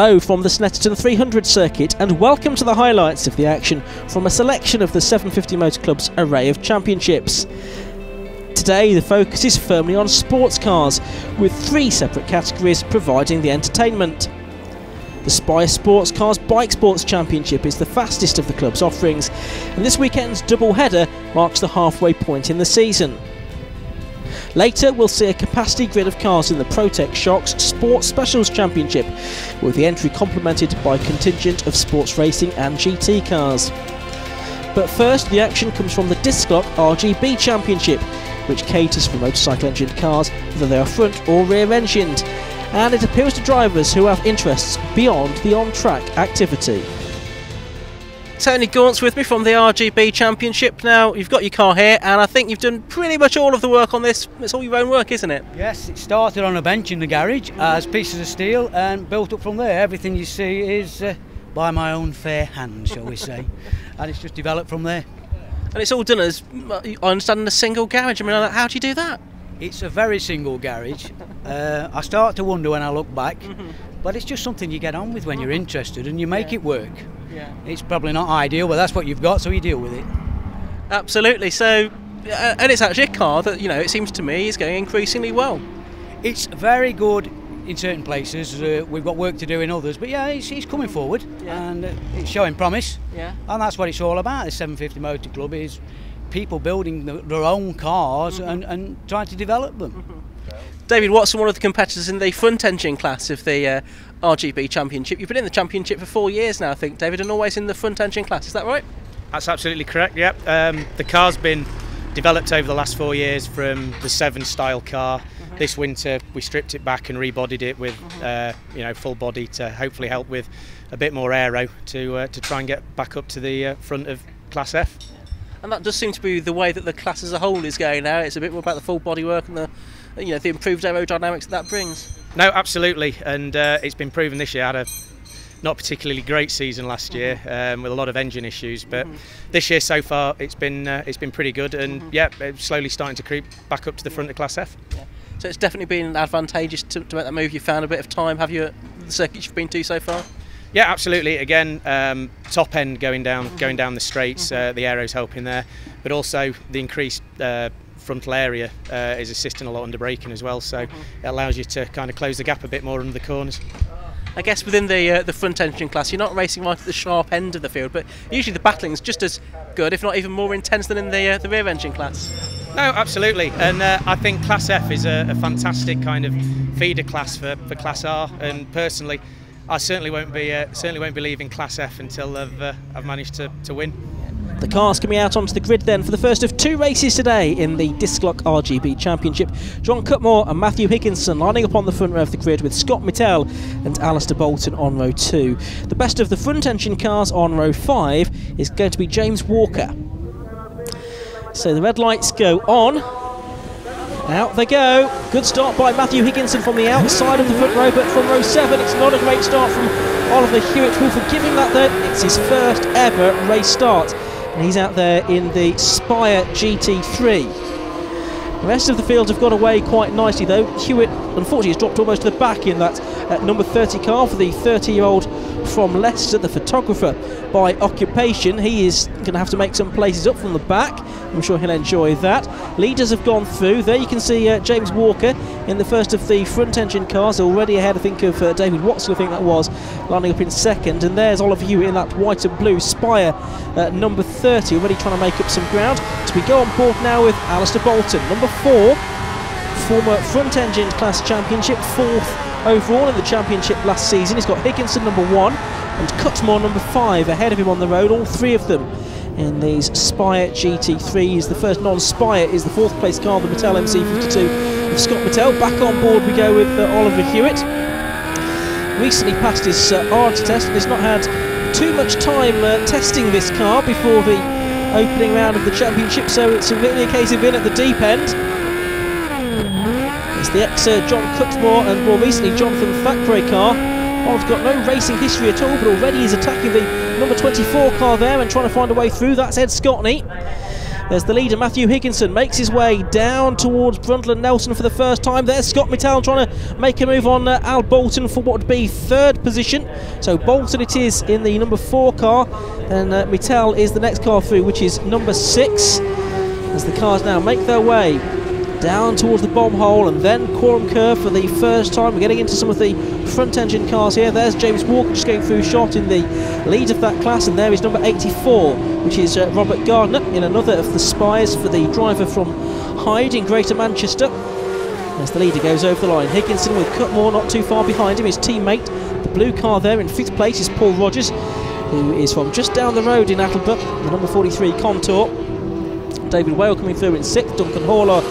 Hello from the Snetterton 300 circuit and welcome to the highlights of the action from a selection of the 750 Motor Club's array of championships. Today the focus is firmly on sports cars, with three separate categories providing the entertainment. The Spire Sports Cars Bike Sports Championship is the fastest of the club's offerings, and this weekend's double-header marks the halfway point in the season. Later we'll see a capacity grid of cars in the Protec Shocks Sports Specials Championship, with the entry complemented by a contingent of sports racing and GT cars. But first, the action comes from the Disclock RGB Championship, which caters for motorcycle engined cars, whether they are front or rear engined, and it appeals to drivers who have interests beyond the on-track activity. Tony Gaunt's with me from the RGB Championship. Now, you've got your car here, and I think you've done pretty much all of the work on this. It's all your own work, isn't it? Yes, it started on a bench in the garage as pieces of steel and built up from there. Everything you see is by my own fair hand, shall we say, and it's just developed from there. And it's all done, as I understand, in a single garage. I mean, how do you do that? It's a very single garage. I start to wonder when I look back, but it's just something you get on with when you're interested and you make it work. Yeah. It's probably not ideal, but that's what you've got, so you deal with it. Absolutely. So, and it's actually a car that, you know, it seems to me is going increasingly well. It's very good in certain places. We've got work to do in others, but yeah, it's coming forward and it's showing promise. Yeah. And that's what it's all about. The 750 Motor Club is people building their own cars and trying to develop them. David Watson, one of the competitors in the front engine class of the RGB Championship. You've been in the championship for 4 years now, I think, David, and always in the front engine class, is that right? That's absolutely correct, yep. The car's been developed over the last 4 years from the 7 style car. This winter we stripped it back and rebodied it with you know, full body to hopefully help with a bit more aero to try and get back up to the front of Class F. And that does seem to be the way that the class as a whole is going now. It's a bit more about the full body work and the, you know, the improved aerodynamics that brings. No, absolutely, and it's been proven this year. I had a not particularly great season last year with a lot of engine issues, but this year so far it's been pretty good, and yeah, it's slowly starting to creep back up to the front of Class F. Yeah. So it's definitely been advantageous to make that move. You found a bit of time, have you, at the circuit you've been to so far? Yeah, absolutely. Again, top end going down the straights, the aero's helping there, but also the increased frontal area is assisting a lot under braking as well, so it allows you to kind of close the gap a bit more under the corners. I guess within the front engine class, you're not racing right at the sharp end of the field, but usually the battling's just as good, if not even more intense, than in the rear engine class. No, absolutely, and I think Class F is a fantastic kind of feeder class for Class R, and personally, I certainly won't be leaving Class F until I've managed to win. The cars coming out onto the grid then for the first of 2 races today in the Disclock RGB Championship. John Cutmore and Matthew Higginson lining up on the front row of the grid, with Scott Mittell and Alistair Bolton on row 2. The best of the front engine cars on row 5 is going to be James Walker. So the red lights go on. Out they go. Good start by Matthew Higginson from the outside of the front row, but from row 7 it's not a great start from Oliver Hewitt, who, for giving that though, it's his first ever race start. And he's out there in the Spire GT3. The rest of the field have got away quite nicely though. Hewitt, unfortunately, has dropped almost to the back in that number 30 car for the 30-year-old from Leicester, the photographer by occupation. He is going to have to make some places up from the back. I'm sure he'll enjoy that. Leaders have gone through. There you can see James Walker in the first of the front engine cars, already ahead, I think, of David Watson, I think that was, lining up in second. And there's Oliver Hewitt in that white and blue Spire number 30, already trying to make up some ground. So we go on board now with Alistair Bolton, number 4, former front engine class championship, 4th overall in the championship last season. He's got Higginson number 1 and Cutmore number 5 ahead of him on the road, all 3 of them in these Spire GT3s. The first non-Spire is the 4th place car, the Mittell MC52 of Scott Mittell. Back on board we go with Oliver Hewitt. Recently passed his ARDS test and has not had too much time testing this car before the opening round of the championship, so it's really a case of being at the deep end. It's the ex-John Cutmore and more recently Jonathan Thackeray car. One's got no racing history at all, but already is attacking the number 24 car there and trying to find a way through. That's Ed Scottney. There's the leader, Matthew Higginson, makes his way down towards Brundlin Nelson for the first time. There's Scott Mittell trying to make a move on Al Bolton for what would be third position. So Bolton it is in the number 4 car, and Mittell is the next car through, which is number 6. As the cars now make their way down towards the bomb hole and then Quorum Curve for the first time. We're getting into some of the front engine cars here. There's James Walker just going through shot in the lead of that class, and there is number 84, which is Robert Gardner in another of the Spires for the driver from Hyde in Greater Manchester. As the leader goes over the line, Higginson with Cutmore not too far behind him, his teammate. The blue car there in 5th place is Paul Rogers, who is from just down the road in Attleborough, the number 43 Contour. David Whale coming through in 6th, Duncan Harlow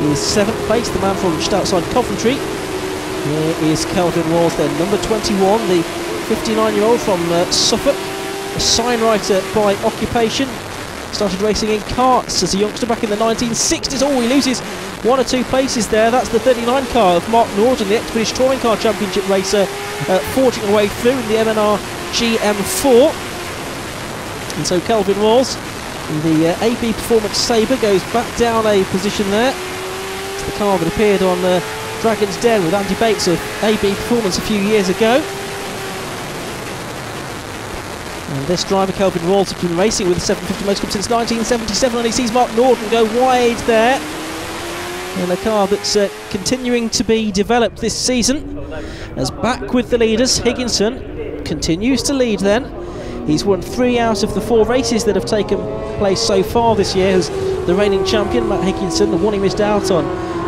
is 7th place, the man from just outside Coventry. Here is Kelvin Walls then, number 21, the 59-year-old from Suffolk, a sign writer by occupation. Started racing in karts as a youngster back in the 1960s. Oh, he loses 1 or 2 places there. That's the 39 car of Mark Norton, the ex-British Touring Car Championship racer, forging away through in the MNR GM4. And so Kelvin Walls, the AB Performance Sabre, goes back down a position there. The car that appeared on Dragon's Den with Andy Bates of AB Performance a few years ago. And this driver, Kelvin Walls, has been racing with the 750 Motor Club since 1977, and he sees Mark Norton go wide there. And a car that's continuing to be developed this season. As back with the leaders, Higginson continues to lead then. He's won 3 out of the 4 races that have taken place so far this year. As the reigning champion, Matt Higginson, the one he missed out on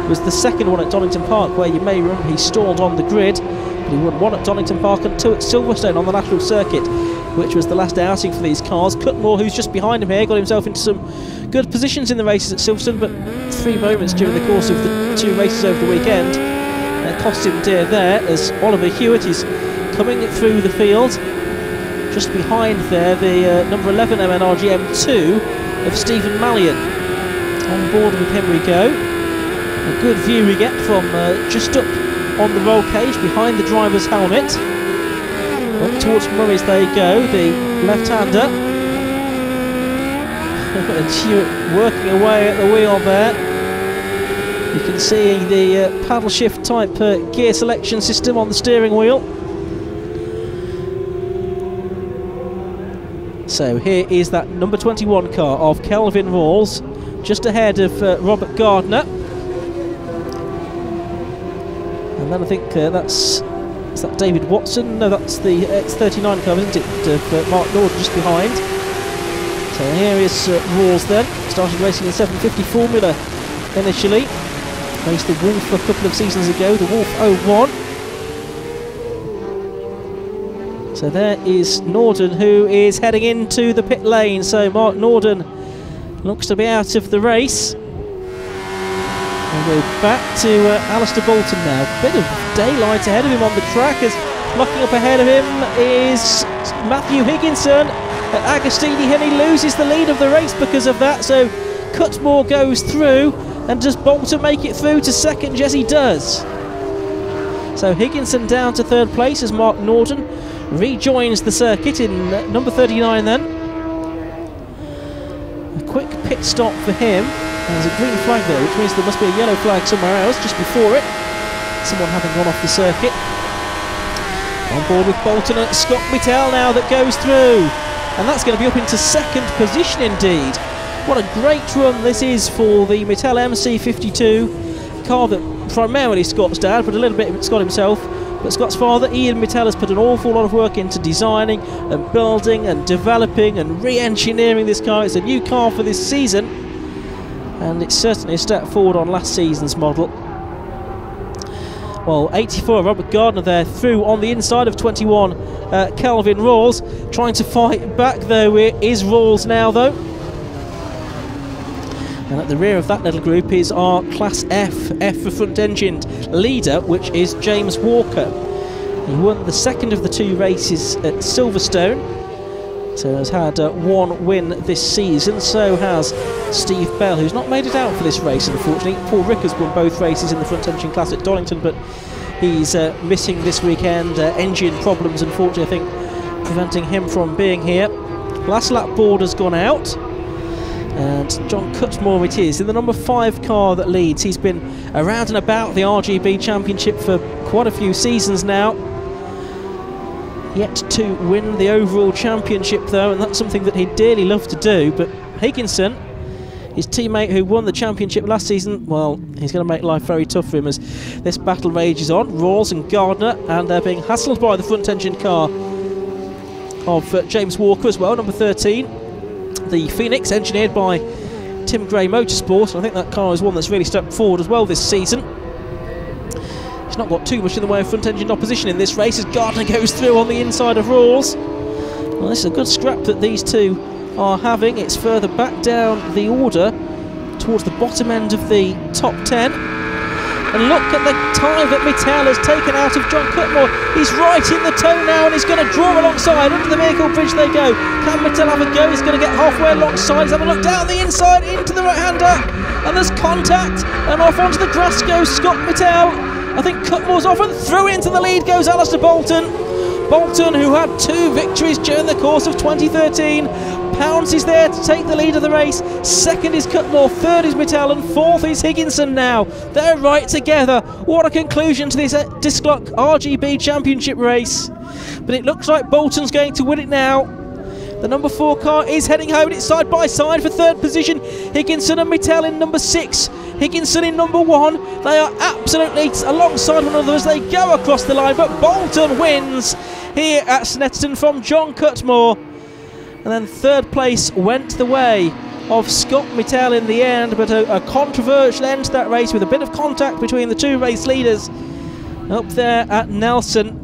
was the 2nd one at Donington Park, where you may remember he stalled on the grid. But he won 1 at Donington Park and 2 at Silverstone on the National Circuit, which was the last outing for these cars. Cutmore, who's just behind him here, got himself into some good positions in the races at Silverstone, but 3 moments during the course of the 2 races over the weekend cost him dear there, as Oliver Hewitt is coming through the field. Just behind there, the number 11 MNR GM2 of Stephen Mallion. On board with him we go. A good view we get from just up on the roll cage behind the driver's helmet. Up towards Murray's they go, the left-hander. And Hewitt working away at the wheel there. You can see the paddle shift type gear selection system on the steering wheel. So here is that number 21 car of Kelvin Walls, just ahead of Robert Gardner. And then I think is that David Watson? No, that's the X39 car, isn't it? Mark Norton just behind. So here is Walls then, started racing in 750 Formula initially. Raced the Wolf a couple of seasons ago, the Wolf 01. So there is Norden, who is heading into the pit lane. So Mark Norden looks to be out of the race. And we're back to Alistair Bolton now. Bit of daylight ahead of him on the track, as locking up ahead of him is Matthew Higginson at Agostini, and he loses the lead of the race because of that. So Cutmore goes through, and does Bolton make it through to 2nd? Yes, he does. So Higginson down to 3rd place as Mark Norden rejoins the circuit in number 39 then. A quick pit stop for him. There's a green flag there, which means there must be a yellow flag somewhere else just before it. Someone having gone off the circuit. On board with Bolton and Scott Mittell now that goes through. And that's going to be up into 2nd position indeed. What a great run this is for the Mittell MC52 car that primarily Scott's dad, but a little bit of Scott himself. But Scott's father, Ian Mittell, has put an awful lot of work into designing and building and developing and re-engineering this car. It's a new car for this season, and it's certainly a step forward on last season's model. Well, 84, Robert Gardner there through on the inside of 21, Kelvin Rawls. Trying to fight back though, it is Rawls now though. And at the rear of that little group is our Class F for front-engined leader, which is James Walker. He won the 2nd of the 2 races at Silverstone, so has had 1 win this season. So has Steve Bell, who's not made it out for this race, unfortunately. Paul Rick has won both races in the front-engine class at Donington, but he's missing this weekend. Engine problems, unfortunately, I think, preventing him from being here. Last lap board has gone out. And John Cutmore it is in the number 5 car that leads. He's been around and about the RGB Championship for quite a few seasons now. Yet to win the overall championship though, and that's something that he'd dearly love to do. But Higginson, his teammate who won the championship last season, well, he's going to make life very tough for him as this battle rages on. Rawls and Gardner, and they're being hassled by the front engine car of James Walker as well, number 13. The Phoenix, engineered by Tim Gray Motorsport, and I think that car is one that's really stepped forward as well this season. He's not got too much in the way of front engine opposition in this race as Gardner goes through on the inside of Rawls. Well, this is a good scrap that these two are having. It's further back down the order towards the bottom end of the top 10, and look at the time that Mittell has taken out of John Cutmore. He's right in the toe now and he's going to draw alongside. Under the vehicle bridge they go. Can Mittell have a go? He's going to get halfway alongside. He's having a look down the inside into the right hander, and there's contact, and off onto the grass goes Scott Mittell. I think Cutmore's off, and through into the lead goes Alistair Bolton. Bolton, who had 2 victories during the course of 2013. Pounce is there to take the lead of the race. Second is Cutmore, third is Mittell, and fourth is Higginson now. They're right together. What a conclusion to this Disclock RGB Championship race. But it looks like Bolton's going to win it now. The number 4 car is heading home, and it's side by side for third position. Higginson and Mittell in number 6. Higginson in number 1. They are absolutely alongside one another as they go across the line, but Bolton wins here at Snetterton from John Cutmore. And then third place went the way of Scott Mittell in the end, but a controversial end to that race with a bit of contact between the two race leaders up there at Nelson.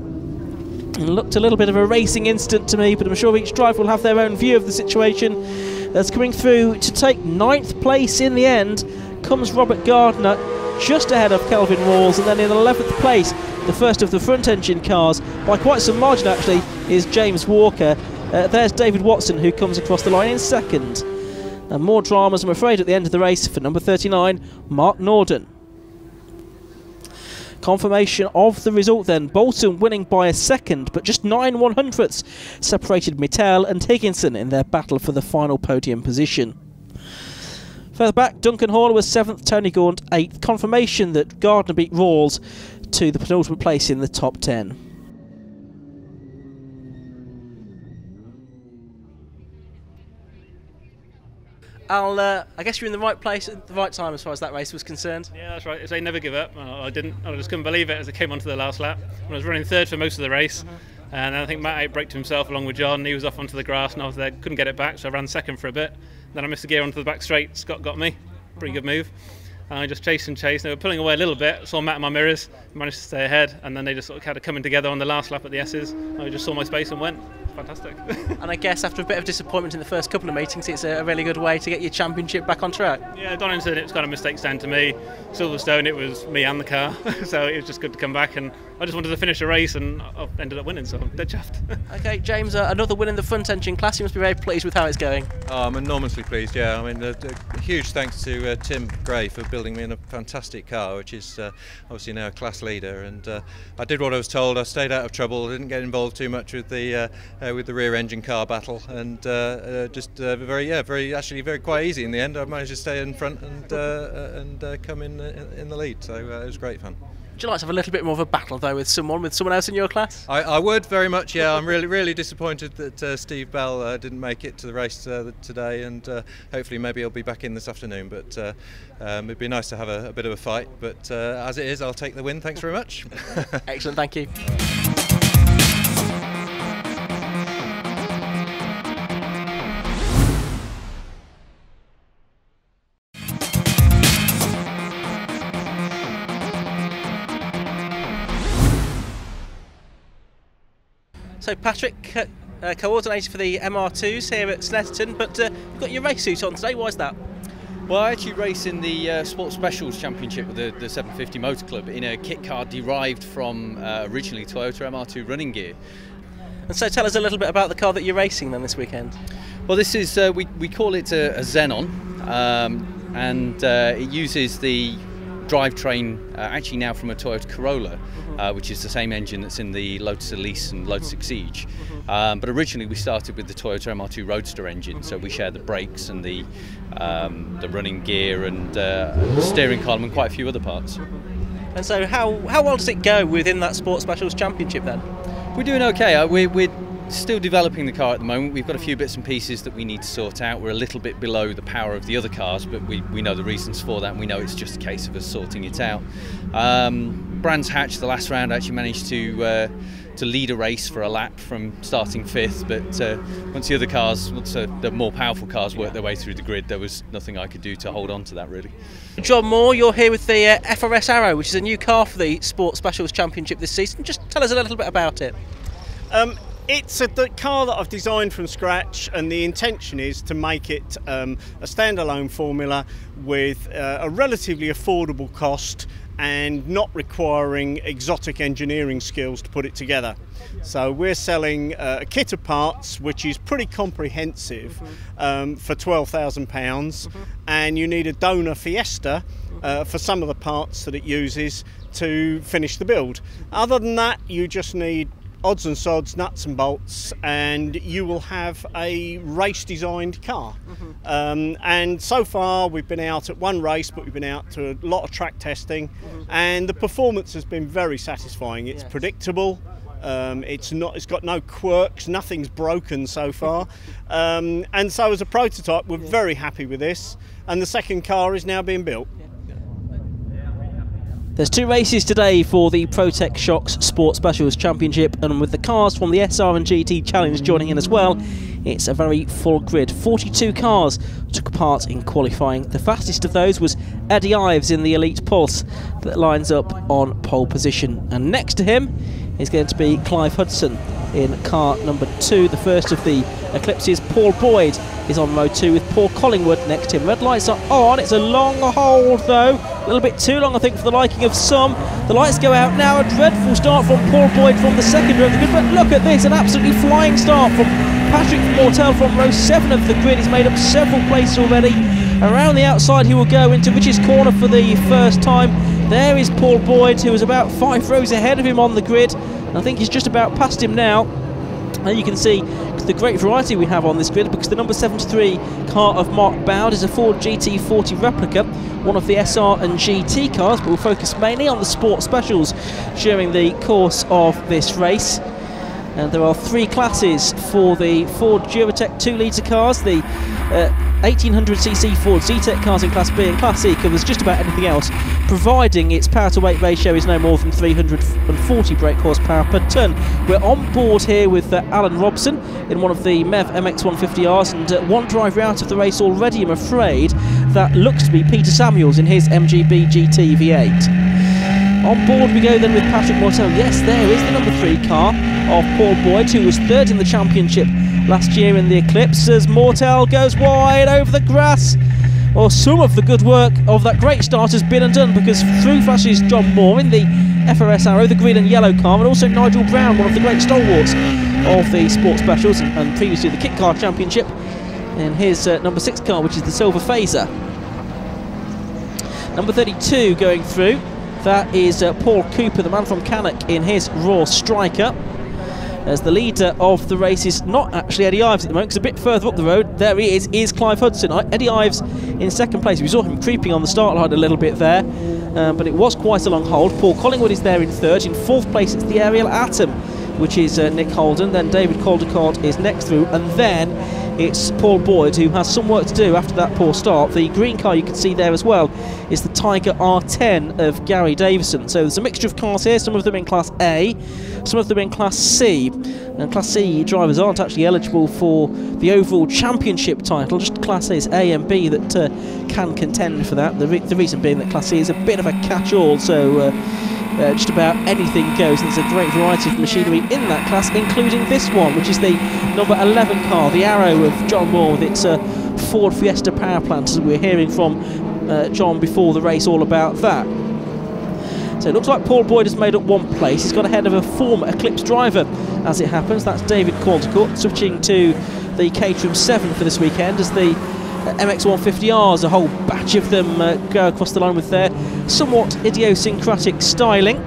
It looked a little bit of a racing incident to me, but I'm sure each driver will have their own view of the situation. That's coming through to take 9th place in the end comes Robert Gardner, just ahead of Kelvin Walls, and then in 11th place, the first of the front engine cars by quite some margin actually, is James Walker. There's David Watson, who comes across the line in 2nd. And more dramas, I'm afraid, at the end of the race for number 39, Mark Norton. Confirmation of the result then. Bolton winning by a second, but just 9 one-hundredths separated Mittell and Higginson in their battle for the final podium position. Further back, Duncan Harlow was 7th, Tony Gaunt 8th. Confirmation that Gardner beat Rawls to the penultimate place in the top 10. Al, I guess you're in the right place at the right time as far as that race was concerned. Yeah, that's right. It's they never give up. I didn't. I just couldn't believe it as I came onto the last lap. When I was running 3rd for most of the race, and I think Matt outbraked himself along with John. He was off onto the grass, and I was there, couldn't get it back, so I ran 2nd for a bit. Then I missed the gear onto the back straight. Scott got me. Pretty good move. And I just chased and chased. They were pulling away a little bit. Saw Matt in my mirrors. Managed to stay ahead, and then they just sort of had it coming together on the last lap at the S's. I just saw my space and went. Fantastic. And I guess after a bit of disappointment in the first couple of meetings, it's a really good way to get your championship back on track. Yeah, Donington, it was kind of mistakes down to me. Silverstone, it was me and the car, so it was just good to come back, and I just wanted to finish a race, and I ended up winning, so I'm dead chuffed. Okay, James, another win in the front engine class. You must be very pleased with how it's going. Oh, I'm enormously pleased, yeah. I mean, a huge thanks to Tim Gray for building me in a fantastic car, which is obviously now a class leader, and I did what I was told. I stayed out of trouble. I didn't get involved too much with the rear engine car battle, and actually very quite easy in the end. I managed to stay in front and come in the lead, so it was great fun. Would you like to have a little bit more of a battle though with someone else in your class? I would very much, yeah. I'm really disappointed that Steve Bell didn't make it to the race today, and hopefully maybe he'll be back in this afternoon, but it'd be nice to have a bit of a fight, but as it is, I'll take the win. Thanks very much. Excellent, thank you. So Patrick, coordinator for the MR2s here at Snetterton, but you've got your race suit on today. Why is that? Well, I actually race in the Sports Specials Championship with the 750 Motor Club in a kit car derived from originally Toyota MR2 running gear. And so tell us a little bit about the car that you're racing then this weekend. Well, this is, we call it a Xenon, and it uses the drivetrain actually now from a Toyota Corolla, which is the same engine that's in the Lotus Elise and Lotus Exige. But originally we started with the Toyota MR2 Roadster engine, so we shared the brakes and the running gear and the steering column and quite a few other parts. And so how well does it go within that Sport Specials Championship then? We're doing okay. We're still developing the car at the moment. We've got a few bits and pieces that we need to sort out. We're a little bit below the power of the other cars, but we know the reasons for that, and we know it's just a case of us sorting it out. Brands Hatch, the last round, actually managed to lead a race for a lap from starting fifth, but once the other cars, once the more powerful cars worked their way through the grid, there was nothing I could do to hold on to that, really. John Moore, you're here with the FRS Arrow, which is a new car for the Sports Specials Championship this season. Just tell us a little bit about it. It's the car that I've designed from scratch, and the intention is to make it a standalone formula with a relatively affordable cost and not requiring exotic engineering skills to put it together. So we're selling a kit of parts which is pretty comprehensive for £12,000, and you need a donor Fiesta for some of the parts that it uses to finish the build. Other than that, you just need odds and sods, nuts and bolts, and you will have a race designed car. And so far we've been out at one race, but we've been out to a lot of track testing, and the performance has been very satisfying. It's predictable, it's got no quirks, nothing's broken so far, and so as a prototype we're very happy with this, and the second car is now being built. There's two races today for the Protec Shocks Sport Specials Championship, and with the cars from the SR and GT Challenge joining in as well, it's a very full grid. 42 cars took part in qualifying. The fastest of those was Eddie Ives in the Elite Pulse that lines up on pole position. And next to him is going to be Clive Hudson in car number 2, the first of the Eclipses. Paul Boyd is on row 2 with Paul Collingwood next to him. Red lights are on. It's a long hold though, a little bit too long I think for the liking of some. The lights go out now. A dreadful start from Paul Boyd from the second row of the grid, but look at this, an absolutely flying start from Patrick Mortel from row 7 of the grid. He's made up several places already. Around the outside he will go into Rich's corner for the first time. There is Paul Boyd, who was about 5 rows ahead of him on the grid. I think he's just about past him now. And you can see the great variety we have on this grid, because the number 73 car of Mark Bowd is a Ford GT40 replica, one of the SR and GT cars, but we'll focus mainly on the Sport Specials during the course of this race. And there are 3 classes for the Ford Duratec 2-litre cars. The 1800cc Ford Z-Tech cars in Class B, and Class E covers just about anything else, providing its power to weight ratio is no more than 340 brake horsepower per tonne. We're on board here with Alan Robson in one of the MEV MX150Rs, and one driver out of the race already, I'm afraid. That looks to be Peter Samuels in his MGB GT V8. On board we go then with Patrick Mortel. Yes, there is the number 3 car of Paul Boyd, who was 3rd in the championship last year in the Eclipse, as Mortel goes wide over the grass. Well, some of the good work of that great start has been undone, because through flashes John Moore in the FRS Arrow, the green and yellow car, and also Nigel Brown, one of the great stalwarts of the Sport Specials and previously the Kit Car Championship, in his number 6 car, which is the Silver Phaser. Number 32 going through, that is Paul Cooper, the man from Cannock, in his Raw Striker. As the leader of the race is not actually Eddie Ives at the moment, because a bit further up the road, there he is Clive Hudson. Eddie Ives in second place. We saw him creeping on the start line a little bit there, but it was quite a long hold. Paul Collingwood is there in third. In fourth place, it's the Ariel Atom, which is Nick Holden. Then David Caldicott is next through, and then it's Paul Boyd, who has some work to do after that poor start. The green car you can see there as well is the Tiger R10 of Gary Davison. So there's a mixture of cars here, some of them in Class A, some of them in Class C. And Class C drivers aren't actually eligible for the overall championship title, just Class A's A and B that can contend for that. The reason being that Class C is a bit of a catch-all, so just about anything goes, and there's a great variety of machinery in that class, including this one, which is the number 11 car, the Arrow of John Moore, with its Ford Fiesta power plant, as we were hearing from John before the race all about that. So it looks like Paul Boyd has made up one place. He's got ahead of a former Eclipse driver, as it happens. That's David Caldicott, switching to the Caterham 7 for this weekend, as the MX150Rs, a whole batch of them go across the line with their somewhat idiosyncratic styling.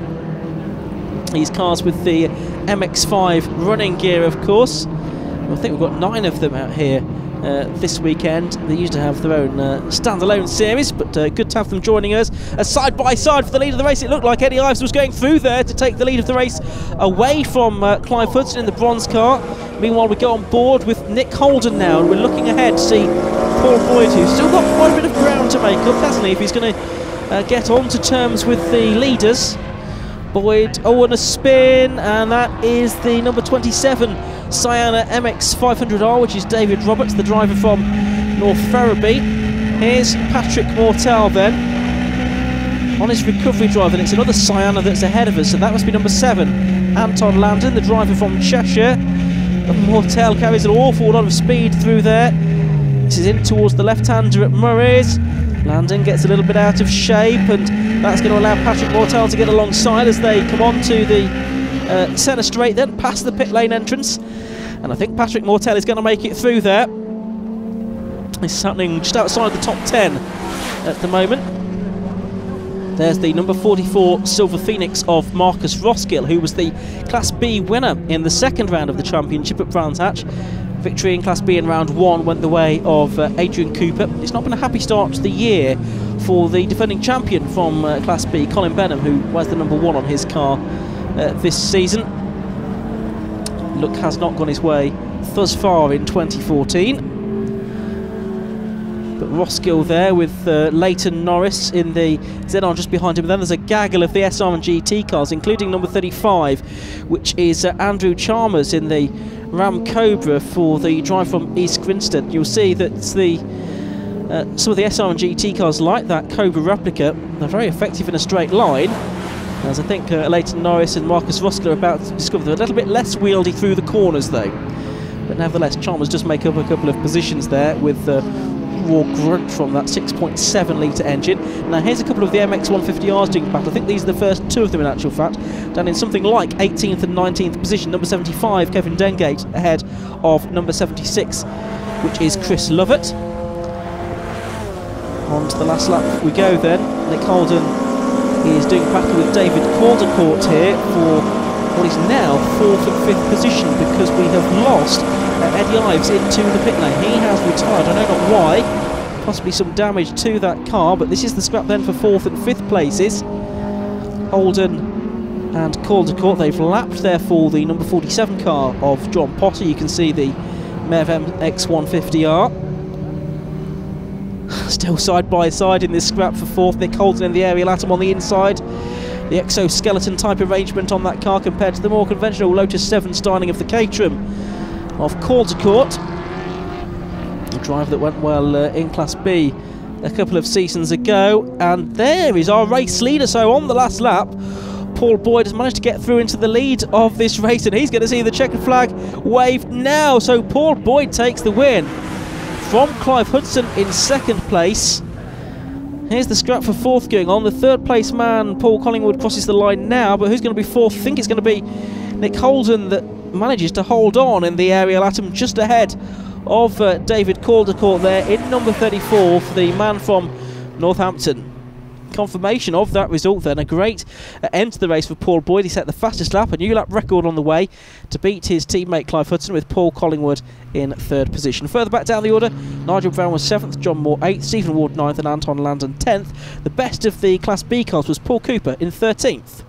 These cars with the MX5 running gear, of course. I think we've got 9 of them out here this weekend. They used to have their own standalone series, but good to have them joining us. A side by side for the lead of the race. It looked like Eddie Ives was going through there to take the lead of the race away from Clive Hudson in the bronze car. Meanwhile, we go on board with Nick Holden now, and we're looking ahead to see Paul Boyd, who's still got quite a bit of ground to make up, hasn't he, if he's going to get on to terms with the leaders. Boyd, oh, and a spin, and that is the number 27 Siana MX500R, which is David Roberts, the driver from North Ferriby. Here's Patrick Mortel then, on his recovery drive, and it's another Siana that's ahead of us, so that must be number 7, Anton Landon, the driver from Cheshire. And Mortel carries an awful lot of speed through there. This is in towards the left-hander at Murray's. Landon gets a little bit out of shape, and that's going to allow Patrick Mortel to get alongside as they come on to the centre straight, then past the pit lane entrance. And I think Patrick Mortel is going to make it through there. It's happening just outside the top 10 at the moment. There's the number 44 Silver Phoenix of Marcus Roskill, who was the Class B winner in the second round of the championship at Brands Hatch. Victory in Class B in round 1 went the way of Adrian Cooper. It's not been a happy start to the year for the defending champion from Class B, Colin Benham, who was the number 1 on his car this season. Look has not gone his way thus far in 2014. But Roskill there with Leighton Norris in the Xenon just behind him. Then there's a gaggle of the SR and GT cars, including number 35, which is Andrew Chalmers in the Ram Cobra for the drive from East Grinstead. You'll see that the some of the SR and GT cars like that Cobra replica, they're very effective in a straight line, as I think Leighton Norris and Marcus Roskill are about to discover. They're a little bit less wieldy through the corners though, but nevertheless Chalmers does make up a couple of positions there with raw grunt from that 6.7 litre engine. Now here's a couple of the MX150Rs doing battle. I think these are the first 2 of them in actual fact, down in something like 18th and 19th position. Number 75 Kevin Dengate ahead of number 76, which is Chris Lovett. On to the last lap we go then. Nick Holden is doing battle with David Caldicott here for what is now 4th and 5th position, because we have lost Eddie Ives into the pit lane. He has retired, I don't know why, possibly some damage to that car, but this is the scrap then for 4th and 5th places. Holden and Caldicott, they've lapped there for the number 47 car of John Potter. You can see the MEV MX150R. Still side by side in this scrap for 4th. Nick Holden in the aerial atom on the inside. The exoskeleton type arrangement on that car compared to the more conventional Lotus 7 styling of the Caterham of Caldicott, a driver that went well in Class B a couple of seasons ago. And there is our race leader. So on the last lap, Paul Boyd has managed to get through into the lead of this race, and he's going to see the checkered flag waved now. So Paul Boyd takes the win from Clive Hudson in 2nd place. Here's the scrap for 4th going on. The 3rd place man, Paul Collingwood, crosses the line now, but who's going to be 4th? I think it's going to be Nick Holden that manages to hold on in the aerial atom just ahead of David Caldicott there in number 34 for the man from Northampton. Confirmation of that result then, a great end to the race for Paul Boyd. He set the fastest lap, a new lap record on the way to beat his teammate Clive Hudson, with Paul Collingwood in 3rd position. Further back down the order, Nigel Brown was 7th, John Moore 8th, Stephen Ward 9th and Anton Landon 10th. The best of the Class B cars was Paul Cooper in 13th.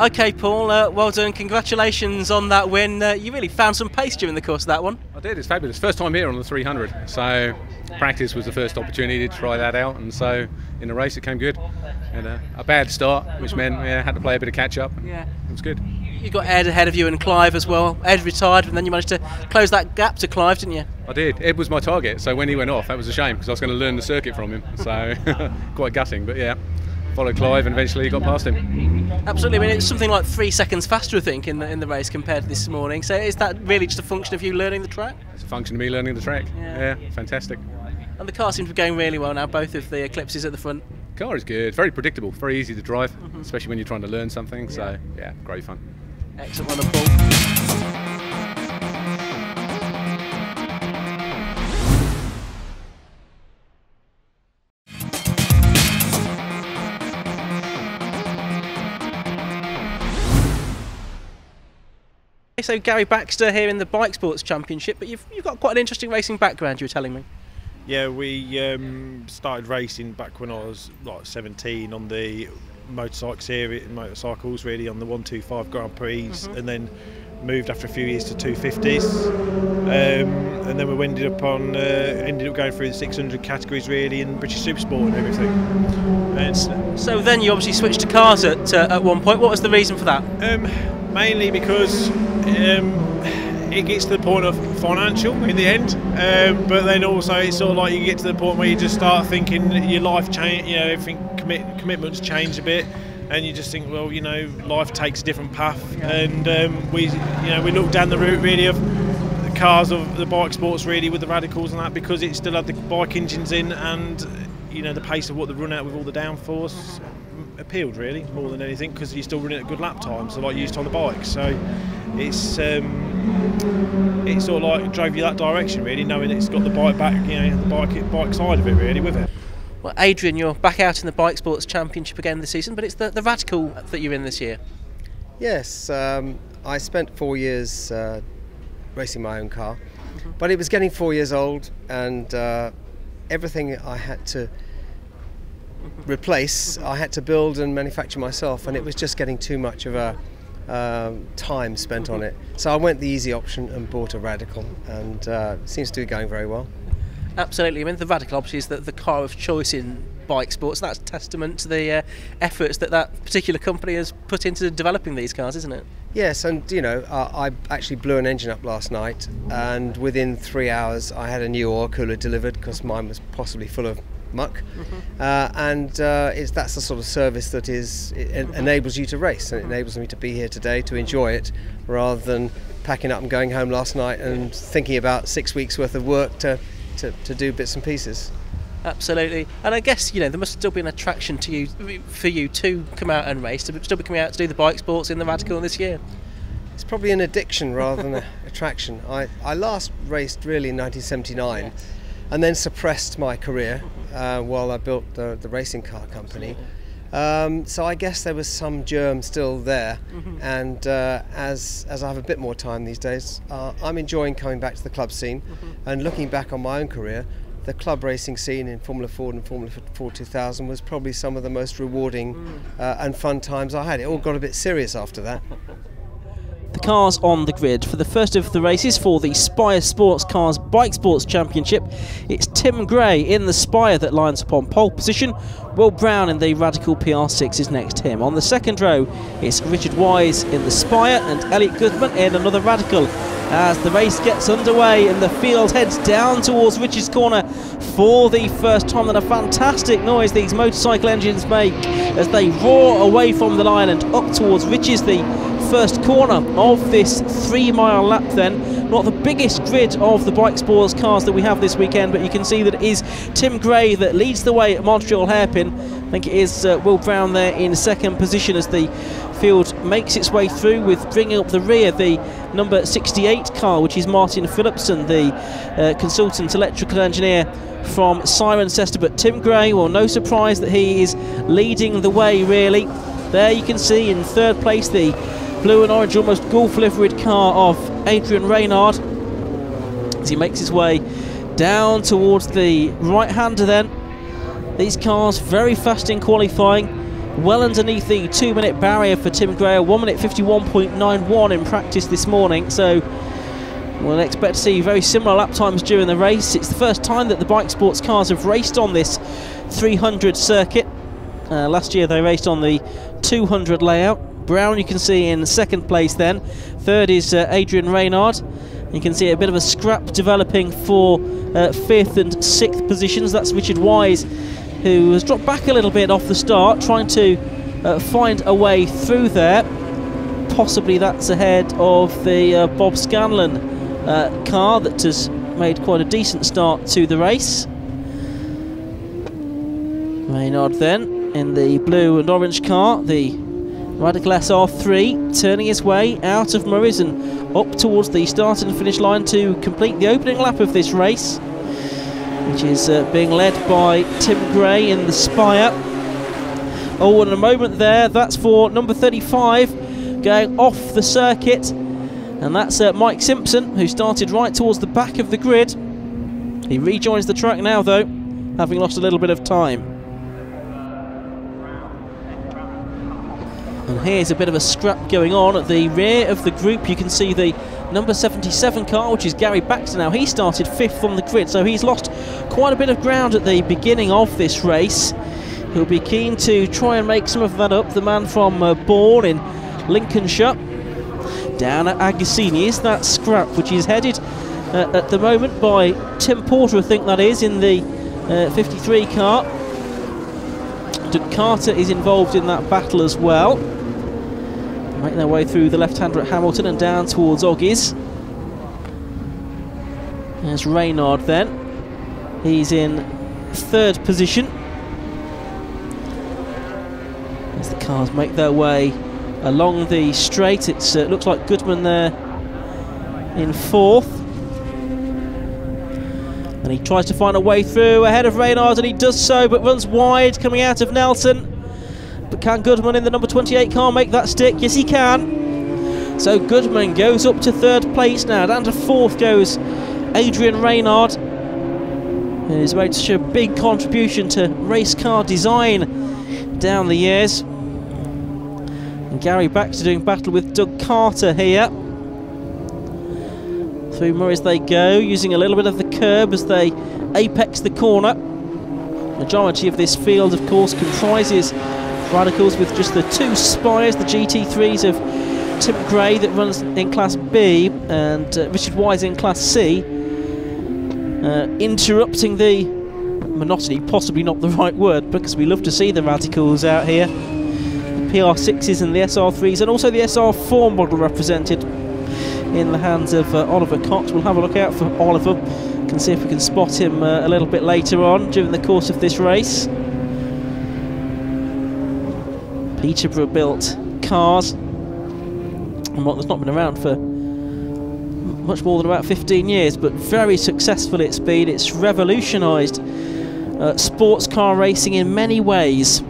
Okay, Paul, well done. Congratulations on that win. You really found some pace during the course of that one. I did. It's fabulous. First time here on the 300, so practice was the first opportunity to try that out, and so in the race it came good. And a bad start, which meant I had to play a bit of catch-up. Yeah, it was good. You got Ed ahead of you and Clive as well. Ed retired, and then you managed to close that gap to Clive, didn't you? I did. Ed was my target, so when he went off, that was a shame, because I was going to learn the circuit from him. So quite gutting, but yeah. Followed Clive and eventually got past him. Absolutely. I mean, it's something like 3 seconds faster, I think, in the race compared to this morning. So is that really just a function of you learning the track? It's a function of me learning the track. Yeah, fantastic. And the car seems to be going really well now, both of the Eclipses at the front. Car is good, very predictable, very easy to drive, especially when you're trying to learn something. Yeah. So yeah, great fun. Excellent one, Paul. So Gary Baxter here in the Bike Sports Championship, but you've got quite an interesting racing background, you were telling me. Yeah, we started racing back when I was like 17 on the motorcycles really, on the 125 Grand Prix, and then moved after a few years to 250s, and then we ended up going through the 600 categories really, and British Supersport and everything. And so then you obviously switched to cars at one point. What was the reason for that? Mainly because it gets to the point of financial in the end, but then also it's sort of like you get to the point where you just start thinking your life change, you know, everything, commitments change a bit, and you just think, well, you know, life takes a different path. And we looked down the route really of the cars, of the bike sports really, with the radicals and that, because it still had the bike engines in, and you know, the pace of what they run out with all the downforce appealed really more than anything, because you're still running at good lap times, so like used on the bike. So it sort of like drove you that direction really, knowing it's got the bike back, you know, the bike side of it really with it. Well, Adrian, you're back out in the Bike Sports Championship again this season, but it's the Radical that you're in this year. Yes, I spent 4 years racing my own car, but it was getting 4 years old, and everything I had to replace, I had to build and manufacture myself, and it was just getting too much of a time spent on it. So I went the easy option and bought a Radical, and it seems to be going very well. Absolutely. I mean, the Radical obviously is the car of choice in bike sports. That's testament to the efforts that particular company has put into developing these cars, isn't it? Yes, and you know, I actually blew an engine up last night, and within 3 hours I had a new oil cooler delivered because mine was possibly full of muck. That's the sort of service that enables you to race, and it enables me to be here today to enjoy it, rather than packing up and going home last night and thinking about 6 weeks worth of work to do bits and pieces. Absolutely. And I guess, you know, there must still be an attraction to you, for you to come out and race, to still be coming out to do the bike sports in the Radical this year. It's probably an addiction rather than an attraction. I last raced really in 1979, yes, and then suppressed my career while I built the racing car company. So I guess there was some germ still there, and as I have a bit more time these days, I'm enjoying coming back to the club scene, and looking back on my own career, the club racing scene in Formula Ford and Formula Ford 2000 was probably some of the most rewarding and fun times I had. It all got a bit serious after that. The cars on the grid for the first of the races for the Spire Sports Cars Bike Sports Championship. It's Tim Gray in the Spire that lines up on pole position. Will Brown in the Radical PR6 is next to him. On the second row, it's Richard Wise in the Spire and Elliot Goodman in another Radical. As the race gets underway and the field heads down towards Rich's corner for the first time, and a fantastic noise these motorcycle engines make as they roar away from the line and up towards Rich's, the first corner of this 3 mile lap. Then not the biggest grid of the bike sports cars that we have this weekend, but you can see that it is Tim Gray that leads the way at Montreal Hairpin. I think it is Will Brown there in second position as the field makes its way through, with bringing up the rear the number 68 car, which is Martin Phillipson, the consultant electrical engineer from Cirencester. But Tim Gray, well, no surprise that he is leading the way really. There you can see in third place the blue and orange, almost golf liveried car of Adrian Reynard as he makes his way down towards the right-hander then. These cars very fast in qualifying, well underneath the 2 minute barrier for Tim Gray, 1:51.91 in practice this morning, so we'll expect to see very similar lap times during the race. It's the first time that the bike sports cars have raced on this 300 circuit. Last year they raced on the 200 layout. Brown you can see in second place then, third is Adrian Reynard. You can see a bit of a scrap developing for fifth and sixth positions. That's Richard Wise, who has dropped back a little bit off the start, trying to find a way through there. Possibly that's ahead of the Bob Scanlon car that has made quite a decent start to the race. Reynard then in the blue and orange car, the Radical SR3, turning his way out of Murray's and up towards the start and finish line to complete the opening lap of this race, which is being led by Tim Gray in the Spire. Oh, and a moment there, that's for number 35 going off the circuit. And that's Mike Simpson, who started right towards the back of the grid. He rejoins the track now, though, having lost a little bit of time. And here's a bit of a scrap going on at the rear of the group. You can see the number 77 car, which is Gary Baxter now. He started fifth on the grid, so he's lost quite a bit of ground at the beginning of this race. He'll be keen to try and make some of that up. The man from Bourne in Lincolnshire. Down at Agassini is that scrap, which is headed at the moment by Tim Porter, I think that is, in the 53 car. Carter is involved in that battle as well. Make their way through the left-hander at Hamilton and down towards Oggies. There's Reynard then. He's in third position. As the cars make their way along the straight, it looks like Goodman there in fourth. And he tries to find a way through ahead of Reynard, and he does so, but runs wide coming out of Nelson. But can Goodman in the number 28 car make that stick? Yes, he can. So Goodman goes up to third place now. Down to fourth goes Adrian Reynard, who has made such a big contribution to race car design down the years. And Gary Baxter doing battle with Doug Carter here. Through Murray as they go, using a little bit of the curb as they apex the corner. The majority of this field, of course, comprises radicals with just the two Spires, the GT3s of Tim Gray that runs in Class B and Richard Wise in Class C. Interrupting the monotony, possibly not the right word, because we love to see the radicals out here. The PR6s and the SR3s, and also the SR4 model represented in the hands of Oliver Cox. We'll have a look out for Oliver. Can see if we can spot him a little bit later on during the course of this race. Peterborough built cars, and what, that's not been around for much more than about 15 years, but very successful it's been. It's revolutionised sports car racing in many ways,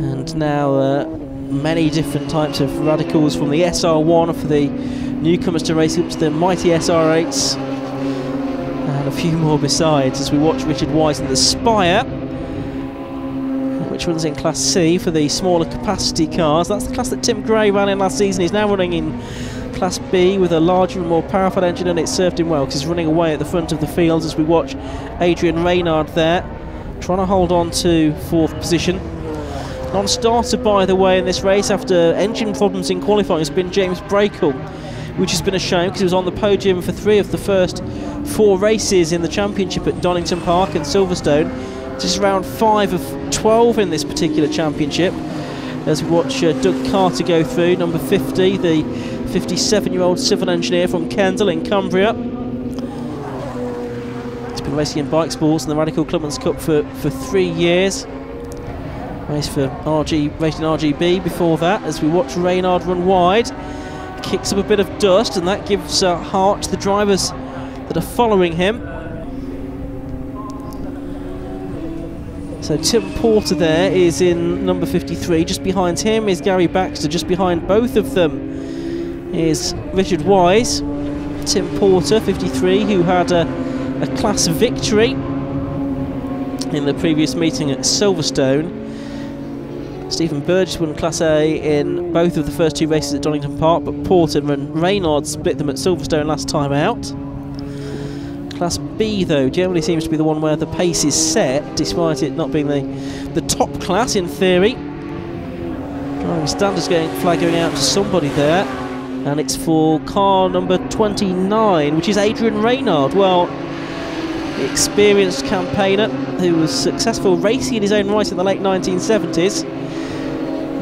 and now many different types of radicals, from the SR1 for the newcomers to racing up to the mighty SR8s, and a few more besides, as we watch Richard Wise in the Spire, which runs in Class C for the smaller capacity cars. That's the class that Tim Gray ran in last season. He's now running in Class B with a larger and more powerful engine, and it served him well because he's running away at the front of the field as we watch Adrian Reynard there trying to hold on to fourth position. Non-starter, by the way, in this race after engine problems in qualifying has been James Brakel, which has been a shame because he was on the podium for three of the first four races in the championship at Donington Park and Silverstone. This is round 5 of 12 in this particular championship, as we watch Doug Carter go through, number 50, the 57-year-old civil engineer from Kendal in Cumbria. He's been racing in bike sports and the Radical Clubman's Cup for 3 years. Raced for RGB before that, as we watch Reynard run wide. Kicks up a bit of dust, and that gives heart to the drivers that are following him. So Tim Porter there is in number 53. Just behind him is Gary Baxter. Just behind both of them is Richard Wise. Tim Porter, 53, who had a class victory in the previous meeting at Silverstone. Stephen Burgess won Class A in both of the first two races at Donington Park, but Porter and Reynard split them at Silverstone last time out. Class B, though, generally seems to be the one where the pace is set, despite it not being the top class in theory. Driving standards flag going out to somebody there, and it's for car number 29, which is Adrian Reynard. Well, experienced campaigner who was successful racing in his own right in the late 1970s.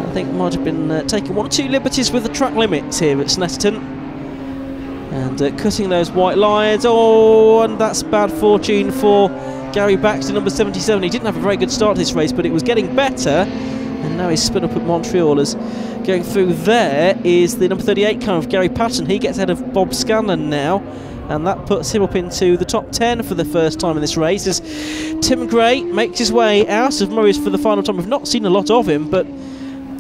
I think might have been taking one or two liberties with the track limits here at Snetterton, and cutting those white lines. Oh, and that's bad fortune for Gary Baxter, number 77. He didn't have a very good start this race, but it was getting better, and now he's spun up at Montreal. As going through there is the number 38 car of Gary Patton. He gets ahead of Bob Scanlon now, and that puts him up into the top 10 for the first time in this race, as Tim Gray makes his way out of Murray's for the final time. We've not seen a lot of him, but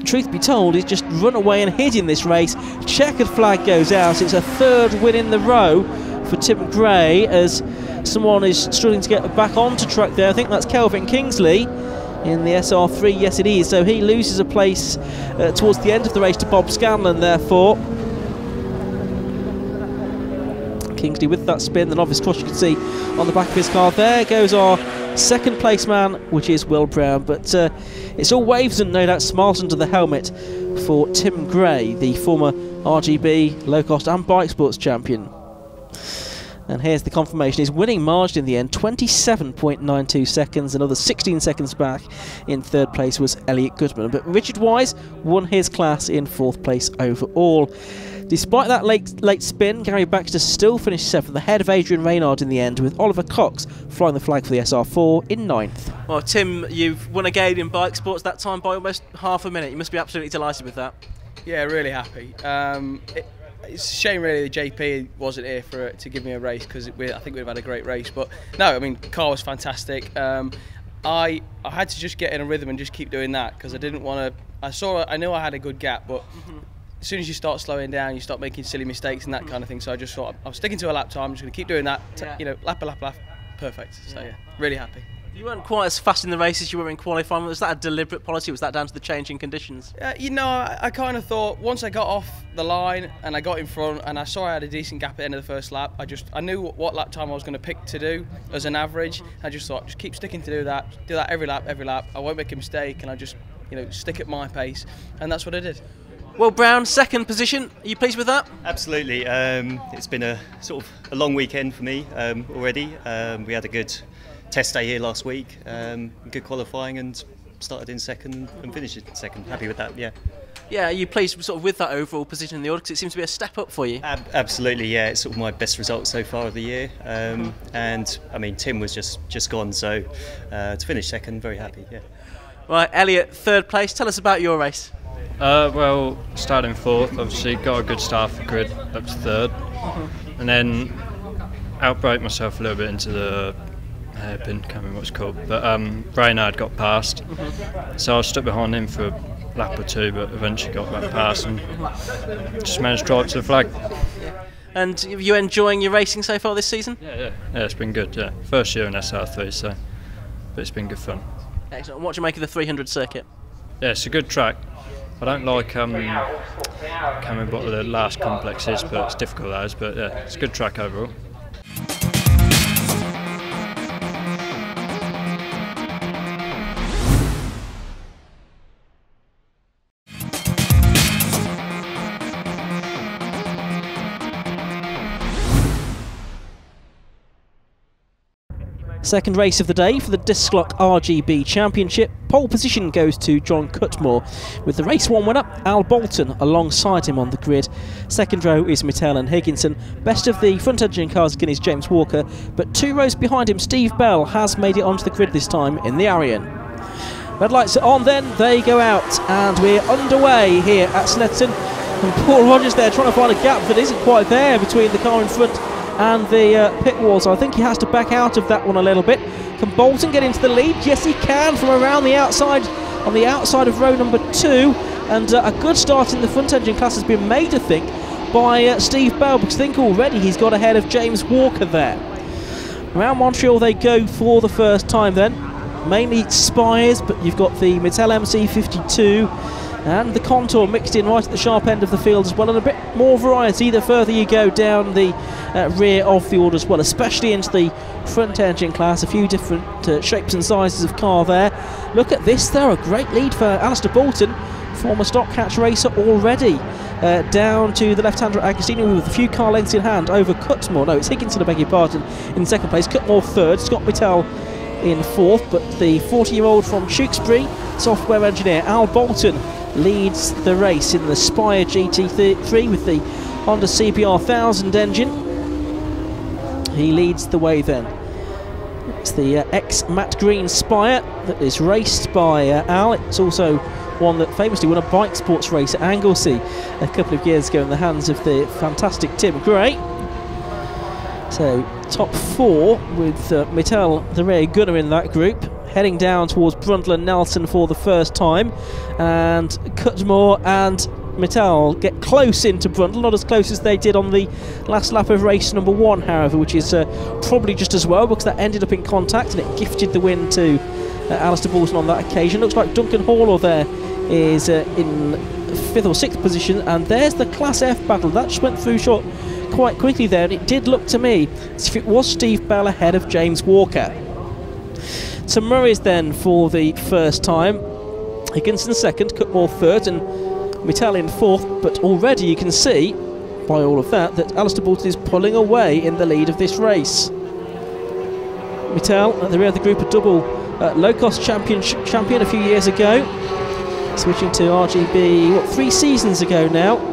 truth be told, he's just run away and hid in this race. Checkered flag goes out. It's a third win in the row for Tim Gray, as someone is struggling to get back onto track there. I think that's Kelvin Kingsley in the SR3. Yes, it is. So he loses a place towards the end of the race to Bob Scanlon, therefore. Kingsley with that spin, the novice cross you can see on the back of his car. There goes our second place man, which is Will Brown, but it's all waves and no doubt smiles under the helmet for Tim Gray, the former RGB, low-cost and bike sports champion. And here's the confirmation. His winning margin in the end, 27.92 seconds. Another 16 seconds back in third place was Elliot Goodman. But Richard Wise won his class in fourth place overall. Despite that late spin, Gary Baxter still finished seventh, ahead of Adrian Reynard in the end, with Oliver Cox flying the flag for the SR4 in ninth. Well, Tim, you've won again in bike sports, that time by almost half a minute. You must be absolutely delighted with that. Yeah, really happy. It's a shame, really, that JP wasn't here to give me a race, because I think we'd have had a great race. But no, I mean, the car was fantastic. I had to just get in a rhythm and just keep doing that, because I didn't want to. I knew I had a good gap, but as soon as you start slowing down, you start making silly mistakes and that kind of thing. So I just thought, I'm sticking to a lap time. I'm just going to keep doing that. You know, lap. Perfect. So yeah, really happy. You weren't quite as fast in the race as you were in qualifying. Was that a deliberate policy? Was that down to the changing conditions? You know, I kind of thought once I got off the line and I got in front and I saw I had a decent gap at the end of the first lap, I knew what lap time I was going to pick to do as an average. I just thought, just keep sticking to do that every lap. I won't make a mistake, and I just, you know, stick at my pace, and that's what I did. Will Brown, second position. Are you pleased with that? Absolutely. It's been a sort of a long weekend for me already. We had a good test day here last week, good qualifying, and started in second and finished in second. Happy with that, yeah. Yeah, are you pleased sort of with that overall position in the order, because it seems to be a step up for you? Absolutely, yeah. It's sort of my best result so far of the year, and I mean, Tim was just gone, so to finish second, very happy, yeah. Right, Elliot, third place. Tell us about your race. Well, starting fourth, obviously got a good start for grid up to third, and then outbraked myself a little bit into the hairpin, can't remember what it's called, but Reynard got past, so I stood behind him for a lap or two, but eventually got back past and just managed to drive to the flag. And are you enjoying your racing so far this season? Yeah, it's been good, yeah. First year in SR3, so, but it's been good fun. Excellent. And what do you make of the 300 circuit? Yeah, it's a good track. I don't like, I can't remember what the last complex is, but it's difficult those, but yeah, it's a good track overall. Second race of the day for the Disclock RGB Championship. Pole position goes to John Cutmore, with the race one winner Al Bolton alongside him on the grid. Second row is Mittell and Higginson. Best of the front engine cars again is James Walker, but two rows behind him Steve Bell has made it onto the grid this time in the Arion. Red lights are on then, they go out, and we're underway here at Snetterton. And Paul Rogers there trying to find a gap that isn't quite there between the car in front and the pit wall, so I think he has to back out of that one a little bit. Can Bolton get into the lead? Yes, he can, from around the outside, on the outside of row number two, and a good start in the front engine class has been made, I think, by Steve Bell, because I think already he's got ahead of James Walker there. Around Montreal they go for the first time then, mainly Spires, but you've got the Mittel MC52 and the Contour mixed in right at the sharp end of the field as well, and a bit more variety the further you go down the rear of the order as well, especially into the front engine class. A few different shapes and sizes of car there. Look at this there, a great lead for Alistair Bolton, former stock hatch racer already, down to the left-hander Agostino with a few car lengths in hand over Cutmore. No, it's Higginson, I beg your pardon, in second place, Cutmore third, Scott Mittell in fourth, but the 40-year-old from Tewkesbury, software engineer Al Bolton, leads the race in the Spire GT3 with the Honda CBR 1000 engine. He leads the way then. It's the ex-Matt Green Spire that is raced by Al. It's also one that famously won a bike sports race at Anglesey a couple of years ago in the hands of the fantastic Tim Gray. So top four with Mittell, the rear gunner in that group, heading down towards Brundlin Nelson for the first time, and Cutmore and Mittell get close into Brundle, not as close as they did on the last lap of race number one, however, which is probably just as well, because that ended up in contact and it gifted the win to Alistair Bolton on that occasion. Looks like Duncan Harlow there is in 5th or 6th position, and there's the Class F battle. That just went through short quite quickly there, and it did look to me as if it was Steve Bell ahead of James Walker. So Murray's then for the first time, Higginson second, Cutmore third, and Mittell in fourth, but already you can see by all of that that Alistair Bolton is pulling away in the lead of this race. Mittell at the rear of the group, a double low-cost champion a few years ago, switching to RGB, what, 3 seasons ago now.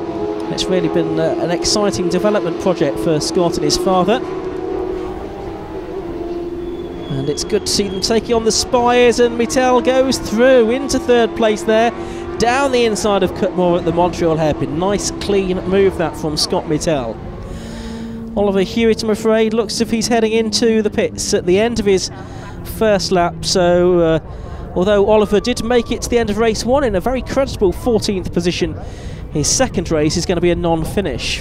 It's really been an exciting development project for Scott and his father. And it's good to see them taking on the Spires, and Mittell goes through into third place there, down the inside of Cutmore at the Montreal hairpin. Nice clean move that from Scott Mittell. Oliver Hewitt, I'm afraid, looks as if he's heading into the pits at the end of his first lap. So although Oliver did make it to the end of race one in a very creditable 14th position, his second race is going to be a non-finish.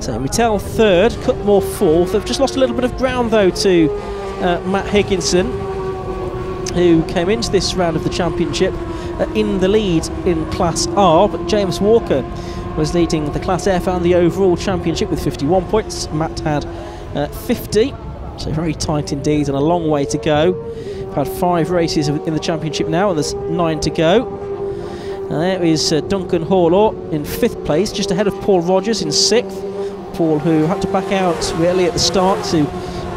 So Mittell third, Cutmore fourth. They've just lost a little bit of ground though to Matt Higginson, who came into this round of the championship in the lead in Class R, but James Walker was leading the Class F and the overall championship with 51 points. Matt had 50, so very tight indeed and a long way to go. We've had 5 races in the championship now and there's 9 to go. And there is Duncan Harlow in 5th place, just ahead of Paul Rogers in 6th. Paul, who had to back out really at the start to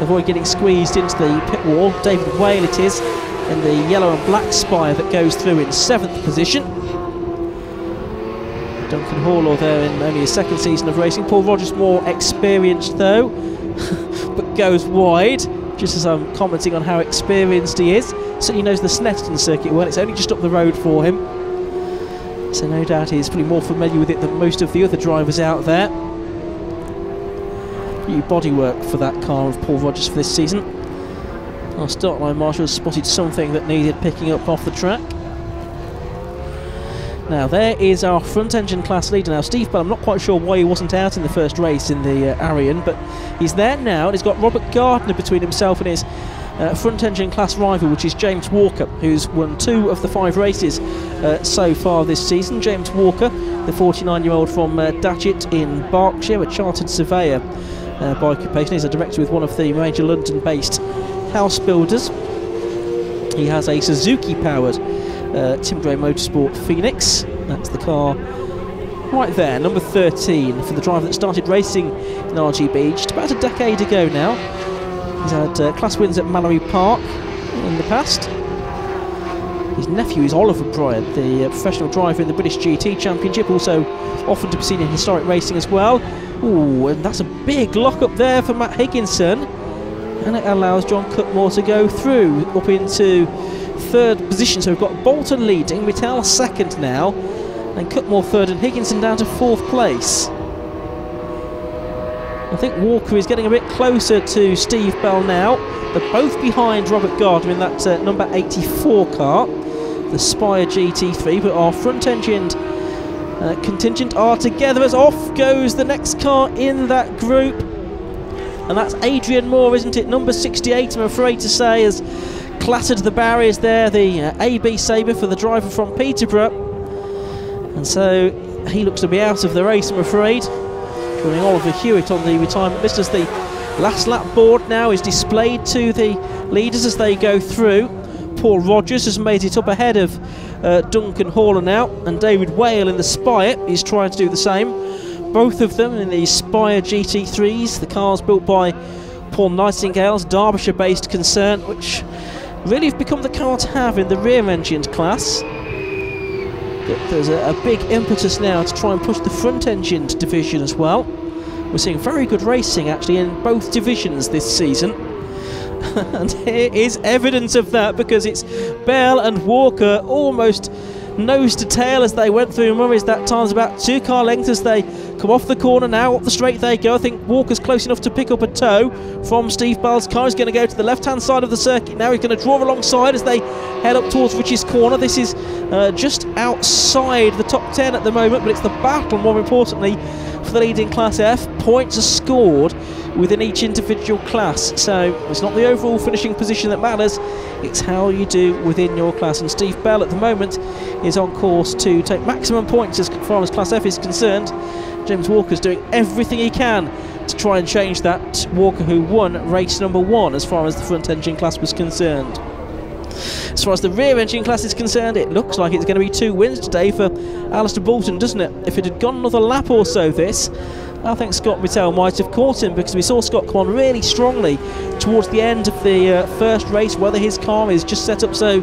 avoid getting squeezed into the pit wall. David Whale it is, in the yellow and black Spire, that goes through in 7th position. Duncan Harlow there in only his 2nd season of racing. Paul Rogers more experienced though, but goes wide, just as I'm commenting on how experienced he is. Certainly knows the Snetterton circuit well, it's only just up the road for him. So no doubt he's probably more familiar with it than most of the other drivers out there. New bodywork for that car of Paul Rogers for this season. Our start line marshal spotted something that needed picking up off the track. Now there is our front engine class leader now, Steve Bell. I'm not quite sure why he wasn't out in the first race in the Arion, but he's there now, and he's got Robert Gardner between himself and his front engine class rival, which is James Walker, who's won 2 of the 5 races so far this season. James Walker, the 49-year-old from Datchet in Berkshire, a chartered surveyor by occupation. He's a director with one of the major London-based house builders. He has a Suzuki powered Timbre Motorsport Phoenix. That's the car right there, number 13, for the driver that started racing in RGB just about a decade ago now. He's had class wins at Mallory Park in the past. His nephew is Oliver Bryant, the professional driver in the British GT Championship, also often to be seen in historic racing as well. Ooh, and that's a big lock up there for Matt Higginson, and it allows John Cutmore to go through up into 3rd position. So we've got Bolton leading, Mittell 2nd now, and Cutmore 3rd, and Higginson down to 4th place. I think Walker is getting a bit closer to Steve Bell now. They're both behind Robert Gardner in that number 84 car, the Spire GT3, but our front-engined contingent are together as off goes the next car in that group. And that's Adrian Moore, isn't it? Number 68, I'm afraid to say, has clattered the barriers there, the AB Sabre for the driver from Peterborough. And so he looks to be out of the race, I'm afraid. Joining Oliver Hewitt on the retirement list, as the last lap board now is displayed to the leaders as they go through. Paul Rogers has made it up ahead of Duncan Harlow now, and David Whale in the Spire is trying to do the same. Both of them in the Spire GT3s, the cars built by Paul Nightingale's Derbyshire-based concern, which really have become the car to have in the rear-engined class. But there's a big impetus now to try and push the front-engined division as well. We're seeing very good racing, actually, in both divisions this season. And here is evidence of that, because it's Bell and Walker almost nose to tail as they went through Murray's that time. It's about 2 car lengths as they Come off the corner now, up the straight they go. I think Walker's close enough to pick up a toe from Steve Bell's car. He's going to go to the left-hand side of the circuit now. He's going to draw alongside as they head up towards Rich's corner. This is just outside the top 10 at the moment, but it's the battle, more importantly, for the lead in Class F. Points are scored within each individual class, so it's not the overall finishing position that matters, it's how you do within your class. And Steve Bell at the moment is on course to take maximum points as far as Class F is concerned. James Walker's doing everything he can to try and change that. Walker, who won race number one as far as the front engine class was concerned. As far as the rear engine class is concerned, it looks like it's going to be two wins today for Alistair Bolton, doesn't it? If it had gone another lap or so this, I think Scott Mittell might have caught him, because we saw Scott come on really strongly towards the end of the first race. Whether his car is just set up so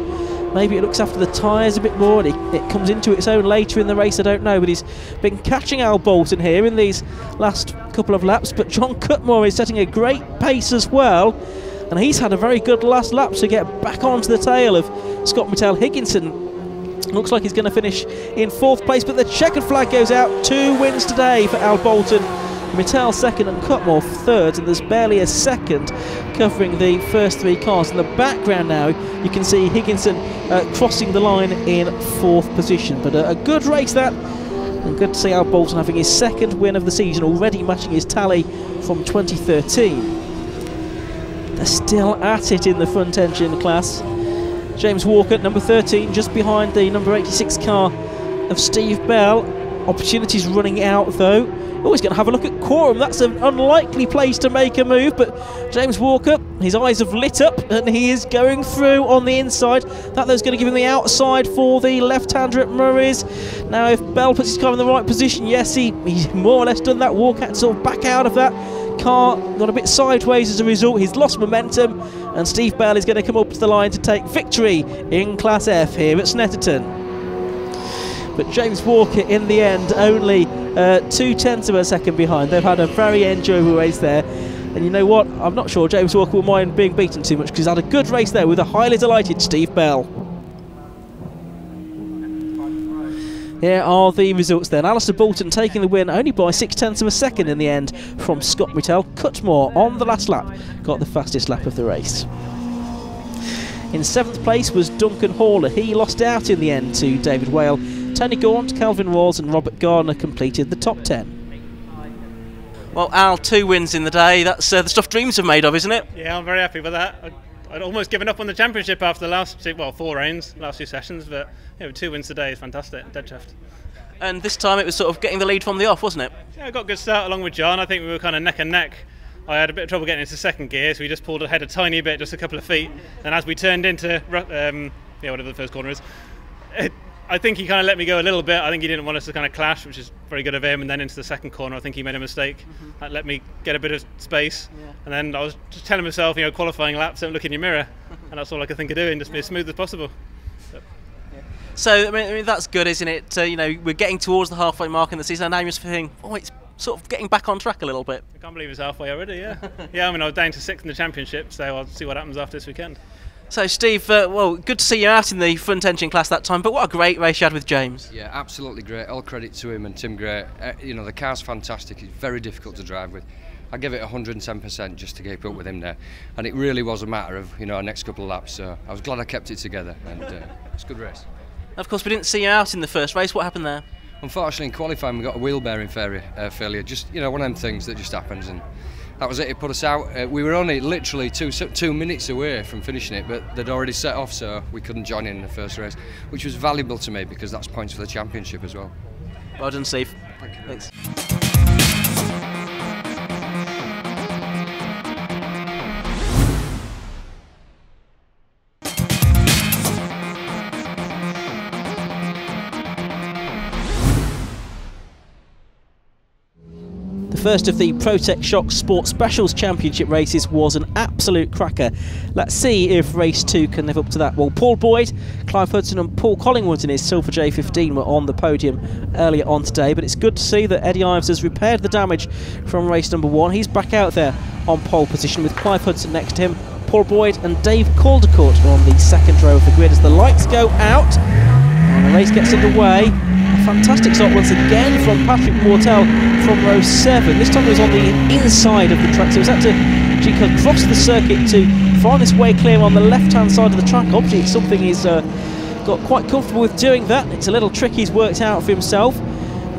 maybe it looks after the tyres a bit more and it comes into its own later in the race, I don't know, but he's been catching Al Bolton here in these last couple of laps. But John Cutmore is setting a great pace as well, and he's had a very good last lap to get back onto the tail of Scott Mittell. Higginson looks like he's going to finish in fourth place, but the checkered flag goes out. Two wins today for Al Bolton. Mittell second and Cutmore third, and there's barely a second covering the first three cars. In the background now you can see Higginson crossing the line in fourth position. But a good race that, and good to see Al Bolton having his second win of the season, already matching his tally from 2013. They're still at it in the front engine class. James Walker, number 13, just behind the number 86 car of Steve Bell. Opportunities running out though. Always going to have a look at Quorum. That's an unlikely place to make a move, but James Walker, his eyes have lit up and he is going through on the inside. That though going to give him the outside for the left-hander at Murray's. Now if Bell puts his car in the right position, yes, he's more or less done that. Walker sort of back out of that. Car got a bit sideways as a result. He's lost momentum, and Steve Bell is going to come up to the line to take victory in Class F here at Snetterton. But James Walker in the end only 0.2 of a second behind. They've had a very enjoyable race there, and you know what, I'm not sure James Walker will mind being beaten too much, because he's had a good race there with a highly delighted Steve Bell. Here are the results then. Alistair Bolton taking the win only by 0.6 of a second in the end from Scott Mittell. Cutmore on the last lap got the fastest lap of the race. In 7th place was Duncan Harlow. He lost out in the end to David Whale. Tony Gaunt, Kelvin Walls and Robert Gardner completed the top 10. Well, Al, two wins in the day. That's the stuff dreams have made of, isn't it? Yeah, I'm very happy with that. I'd almost given up on the championship after the last two sessions, but you know, two wins today is fantastic, dead shaft. And this time it was sort of getting the lead from the off, wasn't it? Yeah, I got a good start along with John. I think we were kind of neck and neck. I had a bit of trouble getting into second gear, so we just pulled ahead a tiny bit, just a couple of feet. And as we turned into, yeah, whatever the first corner is, I think he kind of let me go a little bit. I think he didn't want us to kind of clash, which is very good of him. And then into the second corner, I think he made a mistake. That let me get a bit of space. Yeah. And then I was just telling myself, you know, qualifying laps, don't look in your mirror. And that's all I could think of doing, just be as smooth as possible. So, I mean that's good, isn't it? You know, we're getting towards the halfway mark in the season, and now you're just thinking, oh, it's sort of getting back on track a little bit. I can't believe it's halfway already, yeah. Yeah, I mean, I was down to 6th in the championship, so I'll see what happens after this weekend. So Steve, well, good to see you out in the front engine class that time, but what a great race you had with James. Yeah, absolutely great. All credit to him and Tim Gray. You know, the car's fantastic. It's very difficult to drive with. I give it 110% just to keep up with him there. And it really was a matter of, you know, our next couple of laps. So I was glad I kept it together, and it's a good race. Of course, we didn't see you out in the first race. What happened there? Unfortunately, in qualifying, we got a wheel bearing failure. Just, you know, one of them things that just happens, and that was it. It put us out. We were only literally two minutes away from finishing it, but they'd already set off, so we couldn't join in the first race, which was valuable to me because that's points for the championship as well. Well done, Steve. Thank you. Thanks. First of the Protec Shock Sports Specials Championship races was an absolute cracker. Let's see if race 2 can live up to that. Well, Paul Boyd, Clive Hudson and Paul Collingwood in his Silver J15 were on the podium earlier on today, but it's good to see that Eddie Ives has repaired the damage from race number 1. He's back out there on pole position with Clive Hudson next to him. Paul Boyd and Dave Caldicott are on the second row of the grid as the lights go out and the race gets underway. fantastic start once again from Patrick Mortel from row 7. This time it was on the inside of the track, so it was had to actually cross the circuit to find its way clear on the left-hand side of the track. Obviously it's something he's got quite comfortable with doing that. It's a little trick he's worked out for himself.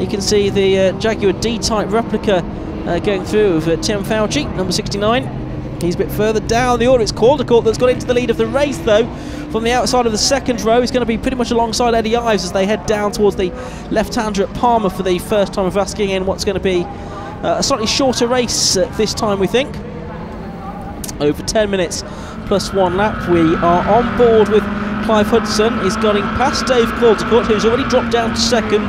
You can see the Jaguar D-Type replica going through of Tim Fauci, number 69. He's a bit further down the order. It's Caldicott that's got into the lead of the race, though, from the outside of the second row. He's going to be pretty much alongside Eddie Ives as they head down towards the left-hander at Palmer for the first time of asking in what's going to be a slightly shorter race this time, we think. Over 10 minutes plus one lap. We are on board with Clive Hudson. He's getting past Dave Caldicott, who's already dropped down to second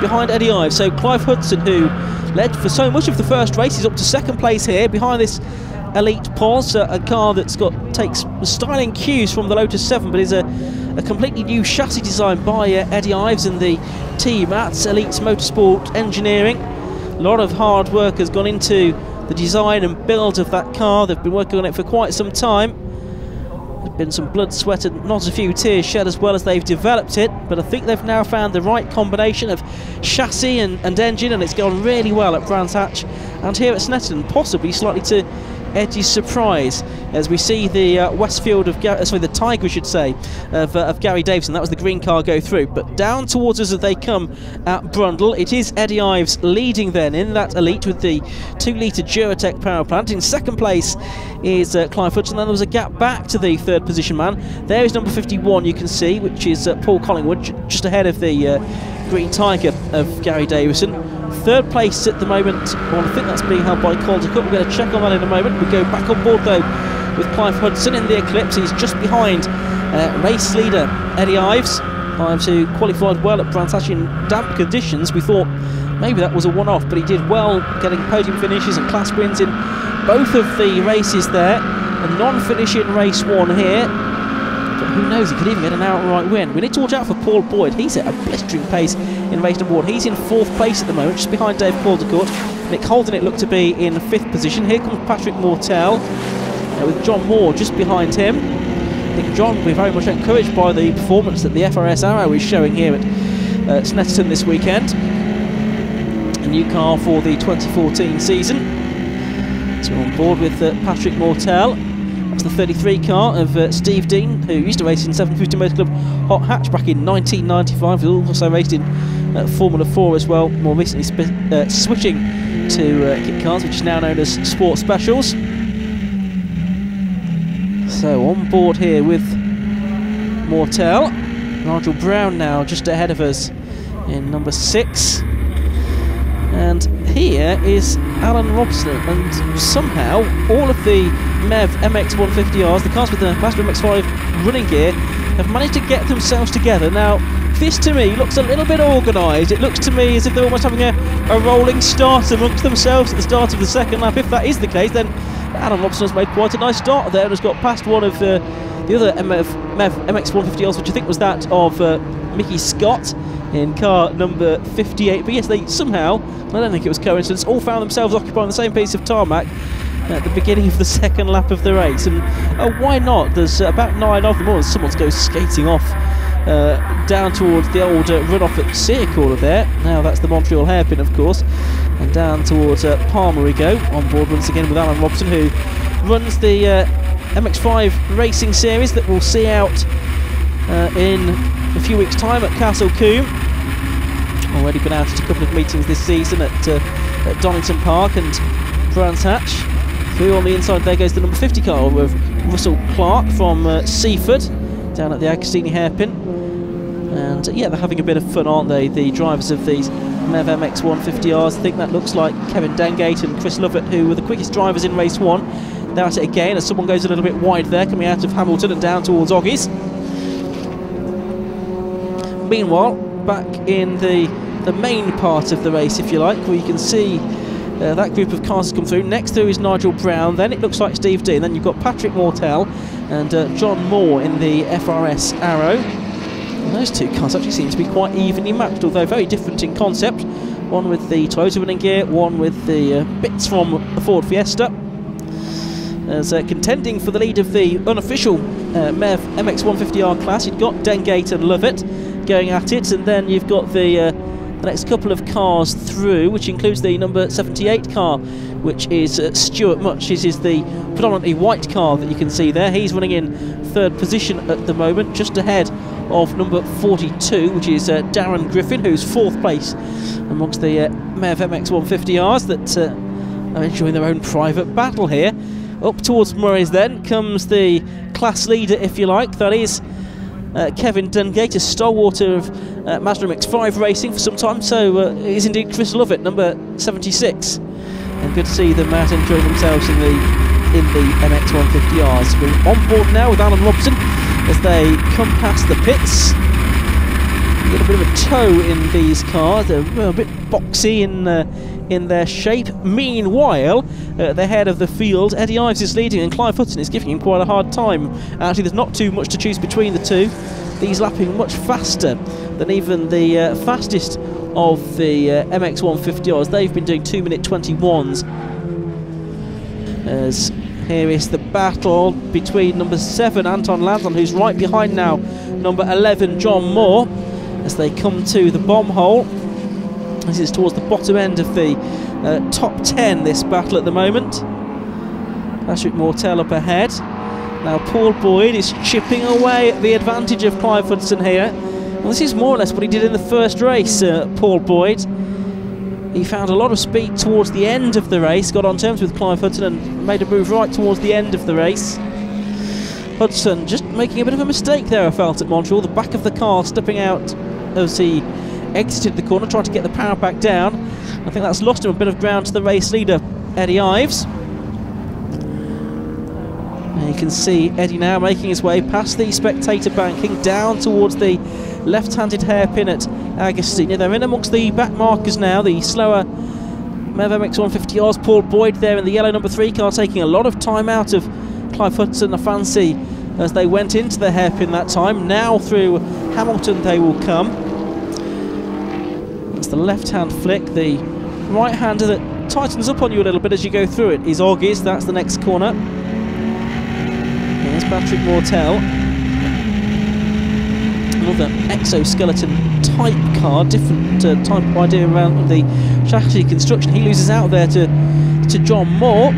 behind Eddie Ives. So Clive Hudson, who led for so much of the first race, is up to second place here behind this Elite Pause, a car that's takes styling cues from the Lotus 7, but is a completely new chassis design by Eddie Ives and the team at Elite Motorsport Engineering. A lot of hard work has gone into the design and build of that car. They've been working on it for quite some time. There's been some blood, sweat and not a few tears shed as well as they've developed it, but I think they've now found the right combination of chassis and engine, and it's gone really well at Brands Hatch and here at Snetterton, possibly slightly to Eddie's surprise, as we see the Tiger of Gary Davison. That was the green car go through, but down towards us as they come at Brundle. It is Eddie Ives leading then in that Elite with the 2-litre Duratec power plant. In second place is Clive Hudson. Then there was a gap back to the third position man. There is number 51, you can see, which is Paul Collingwood, just ahead of the green Tiger of Gary Davison. Third place at the moment, well, I think that's being held by Caldicott. We're going to check on that in a moment. We go back on board though with Clive Hudson in the Eclipse. He's just behind race leader Eddie Ives. Ives, who qualified well at Brands Hatch in damp conditions. We thought maybe that was a one-off, but he did well, getting podium finishes and class wins in both of the races there. A non-finish in race one here. Who knows, he could even get an outright win. We need to watch out for Paul Boyd. He's at a blistering pace in race number one. He's in fourth place at the moment, just behind Dave Caldicott. Nick Holden, it looked to be in fifth position. Here comes Patrick Mortel with John Moore just behind him. I think John will be very much encouraged by the performance that the FRS Arrow is showing here at Snetterton this weekend. A new car for the 2014 season. So on board with Patrick Mortel. That's the 33 car of Steve Dean, who used to race in 750 Motor Club Hot Hatch back in 1995. He also raced in Formula 4 as well, more recently switching to kit cars, which is now known as Sport Specials. So on board here with Mortel. Nigel Brown now just ahead of us in number 6. And here is Alan Robson, and somehow all of the MEV MX150Rs, the cars with the Master MX5 running gear, have managed to get themselves together. Now, this to me looks a little bit organised. It looks to me as if they're almost having a rolling start amongst themselves at the start of the second lap. If that is the case, then Alan Robson has made quite a nice start there and has got past one of the other MEV MX150Rs, which I think was that of Mickey Scott in car number 58. But yes, they somehow, I don't think it was coincidence, all found themselves occupying the same piece of tarmac at the beginning of the second lap of the race. And why not? There's about 9 of them all. Someone's going skating off down towards the old runoff at Seacola there. Now that's the Montreal hairpin, of course. And down towards Palmer we go, on board once again with Alan Robson, who runs the MX5 racing series that we'll see out in a few weeks' time at Castle Coombe. Already been out at a couple of meetings this season at Donington Park and Brands Hatch. Through on the inside there goes the number 50 car with Russell Clark from Seaford, down at the Agostini hairpin. And yeah, they're having a bit of fun, aren't they, the drivers of these MEV MX150Rs. I think that looks like Kevin Dengate and Chris Lovett, who were the quickest drivers in race one. They're at it again as someone goes a little bit wide there, coming out of Hamilton and down towards Oggies. Meanwhile, back in the main part of the race, if you like, where you can see that group of cars come through. Next through is Nigel Brown, then it looks like Steve Dean, then you've got Patrick Mortel and John Moore in the FRS Arrow. And those two cars actually seem to be quite evenly matched, although very different in concept. One with the Toyota running gear, one with the bits from the Ford Fiesta. As contending for the lead of the unofficial MEV MX150R class, you've got Dengate and Lovett going at it, and then you've got the the next couple of cars through, which includes the number 78 car, which is Stuart Much. This is the predominantly white car that you can see there. He's running in third position at the moment, just ahead of number 42, which is Darren Griffin, who's fourth place amongst the MEV MX150Rs that are enjoying their own private battle here. Up towards Murray's then comes the class leader, if you like, that is Kevin Dungate, a stalwart of Mazda MX-5 racing for some time, so is indeed Chris Lovett, number 76. And good to see them out enjoying themselves in the MX-150Rs. We're on board now with Alan Robson as they come past the pits. A little bit of a toe in these cars, they're a bit boxy in their shape. Meanwhile, the head of the field, Eddie Ives, is leading, and Clive Hudson is giving him quite a hard time. Actually, there's not too much to choose between the two. He's lapping much faster than even the fastest of the MX150Rs. They've been doing 2:21s. As here is the battle between number 7, Anton Lanson, who's right behind now number 11, John Moore, as they come to the bomb hole. This is towards the bottom end of the top 10, this battle at the moment. Patrick Mortel up ahead. Now Paul Boyd is chipping away at the advantage of Clive Hudson here. Well, this is more or less what he did in the first race, Paul Boyd. He found a lot of speed towards the end of the race, got on terms with Clive Hudson and made a move right towards the end of the race. Hudson just making a bit of a mistake there, I felt, at Montreal. The back of the car stepping out as he exited the corner, tried to get the power back down. I think that's lost him a bit of ground to the race leader, Eddie Ives. And you can see Eddie now making his way past the spectator banking down towards the left-handed hairpin at Agostini. They're in amongst the back markers now, the slower MEV MX150Rs. Paul Boyd there in the yellow number 3 car, taking a lot of time out of Clive Hudson, I fancy, as they went into the hairpin that time. Now through Hamilton they will come. That's the left-hand flick. The right-hander that tightens up on you a little bit as you go through it is Oggies. That's the next corner. Here's Patrick Mortel. Another exoskeleton type car, different type of idea around the chassis construction. He loses out there to John Moore.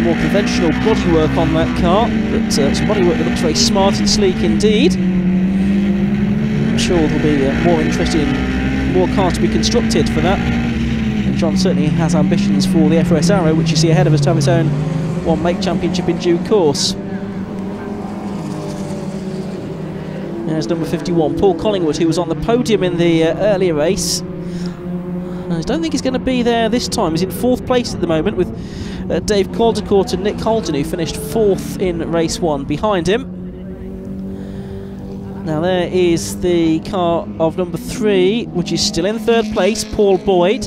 More conventional bodywork on that car, but some bodywork that looks very smart and sleek indeed. I'm sure there'll be more interesting, more cars to be constructed for that. And John certainly has ambitions for the FRS Arrow, which you see ahead of us, to have its own one-make championship in due course. There's number 51, Paul Collingwood, who was on the podium in the earlier race. I don't think he's going to be there this time. He's in fourth place at the moment with Dave Caldicott and Nick Holden, who finished fourth in race 1 behind him. Now there is the car of number 3, which is still in third place, Paul Boyd.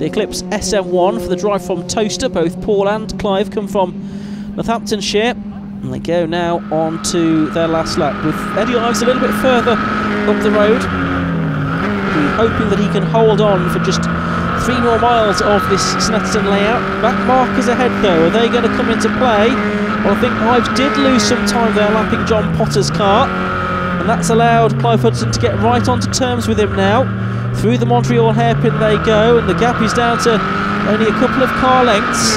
The Eclipse SM1 for the drive from Toaster. Both Paul and Clive come from Northamptonshire. And they go now on to their last lap with Eddie Ives a little bit further up the road, hoping that he can hold on for just 3 more miles of this Snetterton layout. Back markers ahead though, are they going to come into play? Well, I think Ives did lose some time there lapping John Potter's car, and that's allowed Clive Hudson to get right onto terms with him now. Through the Montreal hairpin they go, and the gap is down to only a couple of car lengths.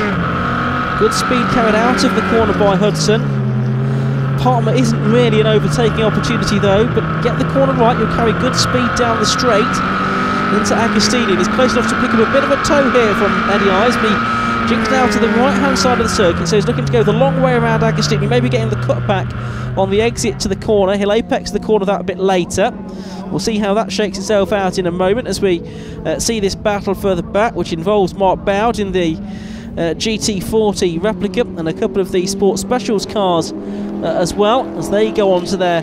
Good speed carried out of the corner by Hudson. Palmer isn't really an overtaking opportunity though, but get the corner right, you'll carry good speed down the straight into Agostini. He's close enough to pick up a bit of a toe here from Eddie Ives, but he jinks now to the right hand side of the circuit, so he's looking to go the long way around Agostini, maybe getting the cut back on the exit to the corner. He'll apex the corner that a bit later. We'll see how that shakes itself out in a moment as we see this battle further back, which involves Mark Bowd in the GT40 replica and a couple of the Sport Specials cars as well, as they go on to their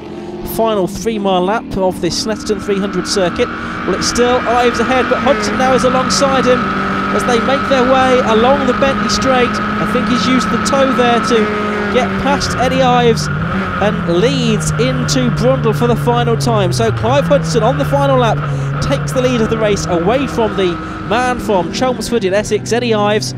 final 3-mile lap of this Snetterton 300 circuit. Well, it's still Ives ahead, but Hudson now is alongside him as they make their way along the Bentley straight. I think he's used the toe there to get past Eddie Ives and leads into Brundle for the final time. So Clive Hudson on the final lap takes the lead of the race away from the man from Chelmsford in Essex, Eddie Ives.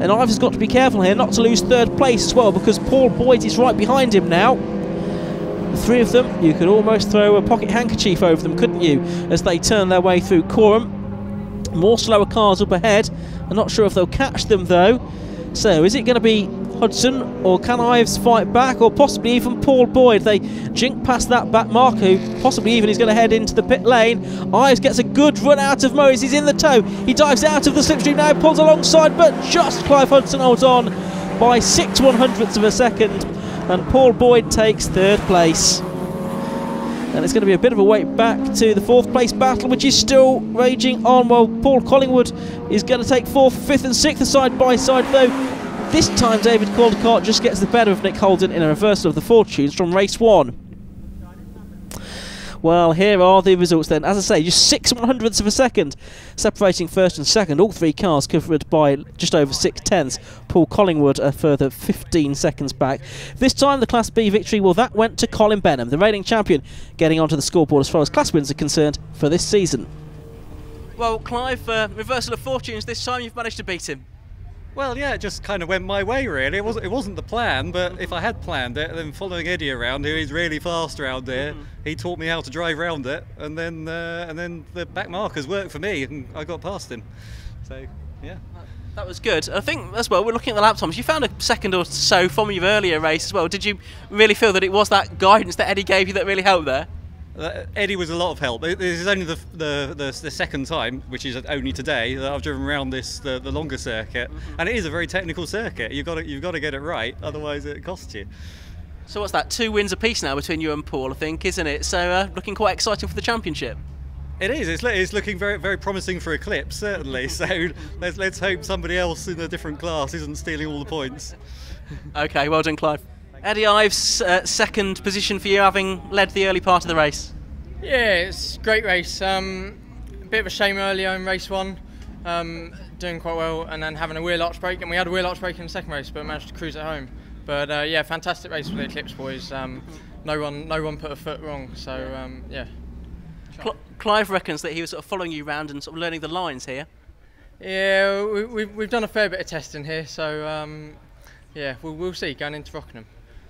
And Ives has got to be careful here not to lose third place as well, because Paul Boyd is right behind him now. The three of them, you could almost throw a pocket handkerchief over them, couldn't you, as they turn their way through Coram. More slower cars up ahead. I'm not sure if they'll catch them though. So is it going to be Hudson, or can Ives fight back, or possibly even Paul Boyd? They jink past that back marker, who possibly even is going to head into the pit lane. Ives gets a good run out of Murray's. He's in the toe, he dives out of the slipstream now, pulls alongside, but just Clive Hudson holds on by 6/100ths of a second, and Paul Boyd takes third place. And it's going to be a bit of a wait back to the fourth place battle, which is still raging on, while Paul Collingwood is going to take fourth, fifth and sixth side by side. Though this time David Caldicott just gets the better of Nick Holden in a reversal of the fortunes from race one. Well, here are the results then. As I say, just 6/100ths of a second separating first and second, all three cars covered by just over 6/10ths. Paul Collingwood a further 15 seconds back. This time the Class B victory, well, that went to Colin Benham, the reigning champion, getting onto the scoreboard as far as class wins are concerned for this season. Well, Clive, reversal of fortunes this time, you've managed to beat him. Well, yeah, it just kind of went my way, really. It wasn't the plan, but if I had planned it, then following Eddie around, who is really fast around here, he taught me how to drive around it, and then the back markers worked for me, and I got past him. So, yeah. That was good. I think, as well, we're looking at the lap times. You found a second or so from your earlier race as well. Did you really feel that it was that guidance that Eddie gave you that really helped there? Eddie was a lot of help. This is only the second time, which is only today, that I've driven around the longer circuit, and it is a very technical circuit. You've got to get it right, otherwise it costs you. So what's that? 2 wins apiece now between you and Paul, I think, isn't it? So looking quite exciting for the championship. It is. It's looking very, very promising for Eclipse, certainly. So let's hope somebody else in a different class isn't stealing all the points. Okay, well done, Clive. Eddie Ives, second position for you, having led the early part of the race. Yeah, it's a great race. A bit of a shame earlier in race one, doing quite well and then having a wheel arch break, and we had a wheel arch break in the second race but managed to cruise it home. But yeah, fantastic race for the Eclipse boys. No one put a foot wrong, so yeah. Clive reckons that he was sort of following you round and sort of learning the lines here. Yeah, we've done a fair bit of testing here, so yeah, we'll see going into Rockingham.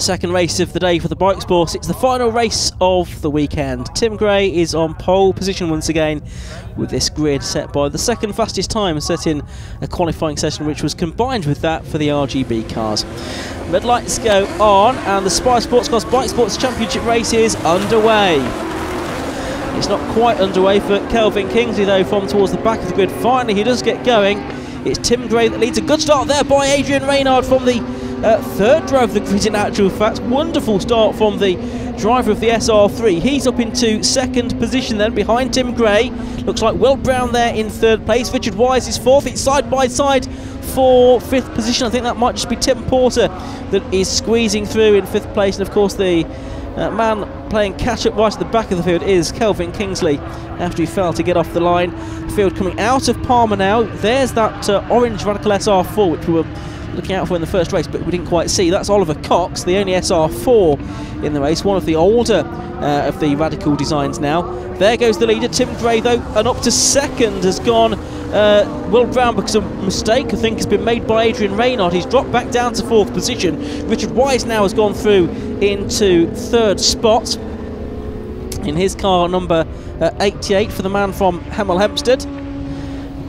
Second race of the day for the Bike Sports. It's the final race of the weekend. Tim Gray is on pole position once again with this grid set by the second fastest time set in a qualifying session, which was combined with that for the RGB cars. Red lights go on and the Spire Sports Class Bike Sports Championship race is underway. It's not quite underway for Kelvin Kingsley though, from towards the back of the grid. Finally he does get going. It's Tim Gray that leads. A good start there by Adrian Reynard from the third driver of the grid, in actual fact. Wonderful start from the driver of the SR3. He's up into second position then, behind Tim Gray. Looks like Will Brown there in third place. Richard Wise is fourth. It's side by side for fifth position. I think that might just be Tim Porter that is squeezing through in fifth place. And of course the man playing catch-up right at the back of the field is Kelvin Kingsley, after he failed to get off the line. The field coming out of Palmer now. There's that orange Radical SR4, which we were looking out for in the first race but we didn't quite see. That's Oliver Cox, the only SR4 in the race, one of the older of the Radical designs now. There goes the leader Tim Gray though, and up to second has gone Will Brown, because a mistake I think has been made by Adrian Reynard. He's dropped back down to fourth position. Richard Wise now has gone through into third spot in his car number 88 for the man from Hemel Hempstead.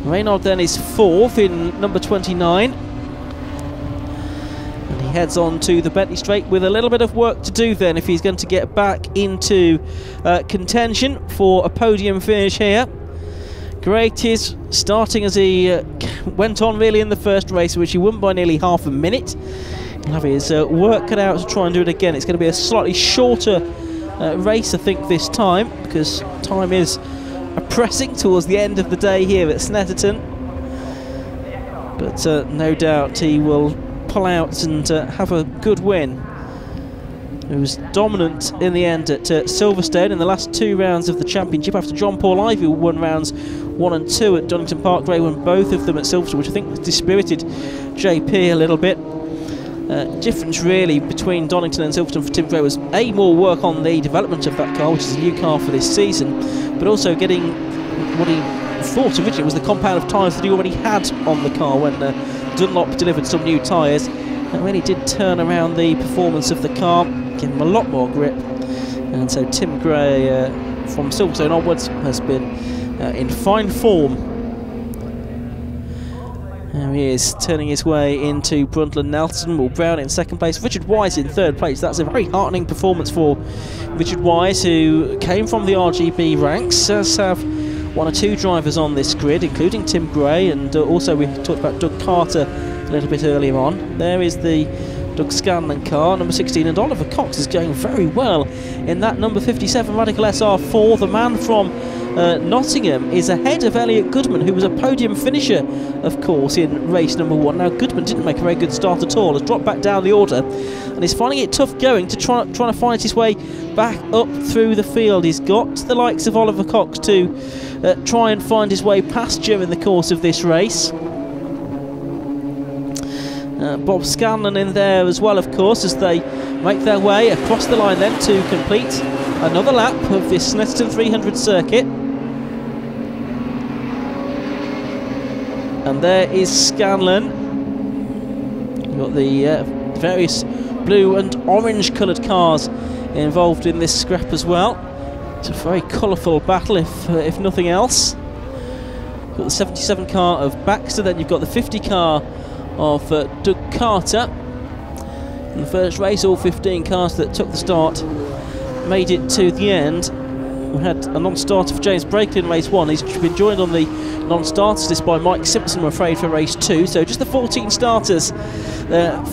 Reynard then is fourth in number 29. Heads on to the Bentley Straight with a little bit of work to do then if he's going to get back into contention for a podium finish here. Great is starting as he went on really in the first race, which he won by nearly half a minute. He'll have his work cut out to try and do it again. It's going to be a slightly shorter race I think this time, because time is pressing towards the end of the day here at Snetterton. But no doubt he will pull out and have a good win. It was dominant in the end at Silverstone in the last 2 rounds of the championship, after John Paul Ivey won rounds 1 and 2 at Donington Park. Gray won both of them at Silverstone, which I think dispirited JP a little bit. Difference really between Donington and Silverton for Tim Gray was A, more work on the development of that car, which is a new car for this season, but also getting what he thought originally was the compound of tyres that he already had on the car when Dunlop delivered some new tyres. And when he did turn around the performance of the car, give him a lot more grip. And so Tim Gray from Silverstone onwards has been in fine form. Now he is turning his way into Brundlin Nelson. Will Brown in second place, Richard Wise in third place. That's a very heartening performance for Richard Wise, who came from the RGB ranks. Does have one or two drivers on this grid, including Tim Gray, and also we talked about Doug Carter a little bit earlier on. There is the Doug Scanlon car, number 16, and Oliver Cox is going very well in that number 57 Radical SR4. The man from Nottingham is ahead of Elliot Goodman, who was a podium finisher, of course, in race number one. Now Goodman didn't make a very good start at all, has dropped back down the order, and is finding it tough going to trying to find his way back up through the field. He's got the likes of Oliver Cox to try and find his way past during the course of this race. Bob Scanlon in there as well, of course, as they make their way across the line then to complete another lap of this Snetterton 300 circuit. And there is Scanlon. You've got the various blue and orange coloured cars involved in this scrap as well. It's a very colourful battle, if nothing else. You've got the 77 car of Baxter, then you've got the 50 car of Doug Carter. In the first race, all 15 cars that took the start made it to the end. We had a non-starter for James Brakeley in race one. He's been joined on the non-starters list by Mike Simpson, I'm afraid, for race two. So just the 14 starters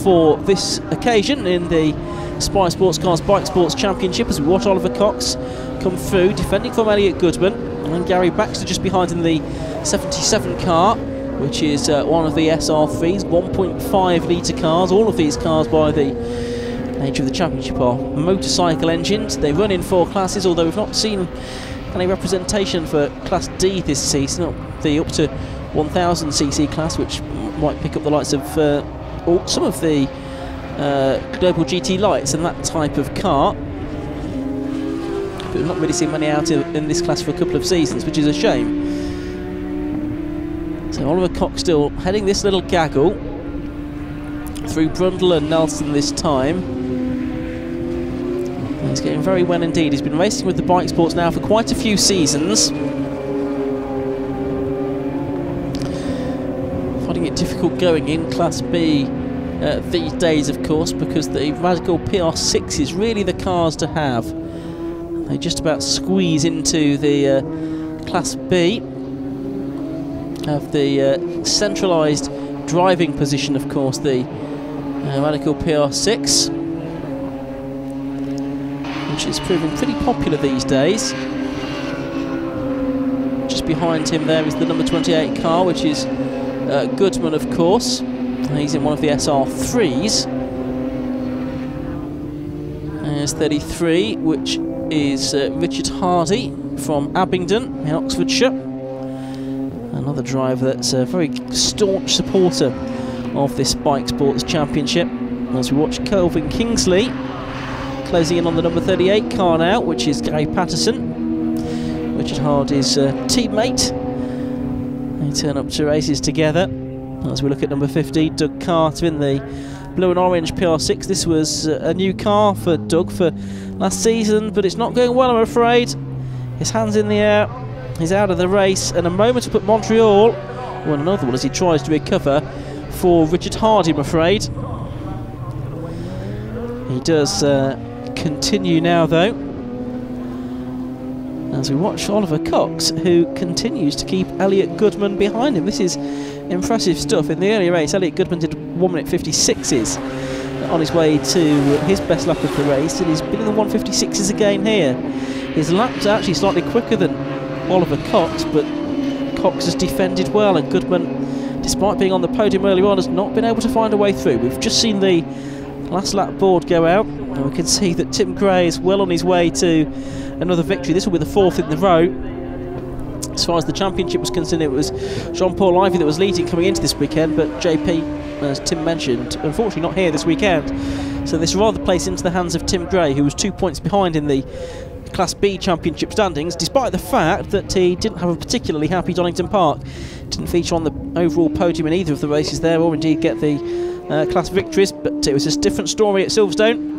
for this occasion in the Spire Sports Cars Bike Sports Championship, as we watch Oliver Cox come through, defending from Elliot Goodman, and Gary Baxter just behind in the 77 car, which is one of the SR3s, 1.5 litre cars. All of these cars, by the nature of the championship, are motorcycle engines. They run in four classes, although we've not seen any representation for Class D this season, the up to 1000cc class, which might pick up the likes of some of the Global GT Lights and that type of car. But we've not really seen many out in this class for a couple of seasons, which is a shame. So Oliver Cox still heading this little gaggle through Brundle and Nelson this time. And he's getting very well indeed. He's been racing with the bike sports now for quite a few seasons. Finding it difficult going in Class B these days, of course, because the Radical PR6 is really the cars to have. They just about squeeze into the Class B. Have the centralised driving position, of course, the Radical PR6, which is proving pretty popular these days. Just behind him there is the number 28 car, which is Goodman, of course. And he's in one of the SR3s. There's 33, which is Richard Hardy from Abingdon in Oxfordshire. Another driver that's a very staunch supporter of this Bike Sports Championship. As we watch Kelvin Kingsley closing in on the number 38 car now, which is Gary Patterson, Richard Hardy's teammate. They turn up to races together. As we look at number 50, Doug Carter in the blue and orange PR6. This was a new car for Doug for last season, but it's not going well, I'm afraid. His hand's in the air. He's out of the race, and a moment to put Montreal on another one as he tries to recover for Richard Hardy, I'm afraid. He does continue now, though, as we watch Oliver Cox, who continues to keep Elliot Goodman behind him. This is impressive stuff. In the earlier race, Elliot Goodman did 1:56s on his way to his best lap of the race, and he's been in the 1:56s again here. His lap's actually slightly quicker than Oliver Cox, but Cox has defended well, and Goodman, despite being on the podium earlier on, has not been able to find a way through. We've just seen the last lap board go out, and we can see that Tim Gray is well on his way to another victory. This will be the fourth in the row. As far as the championship was concerned, it was Jean-Paul Ivey that was leading coming into this weekend, but JP as Tim mentioned, unfortunately not here this weekend. So this rather plays into the hands of Tim Gray, who was 2 points behind in the Class B Championship standings, despite the fact that he didn't have a particularly happy Donington Park. Didn't feature on the overall podium in either of the races there, or indeed get the class victories, but it was a different story at Silverstone.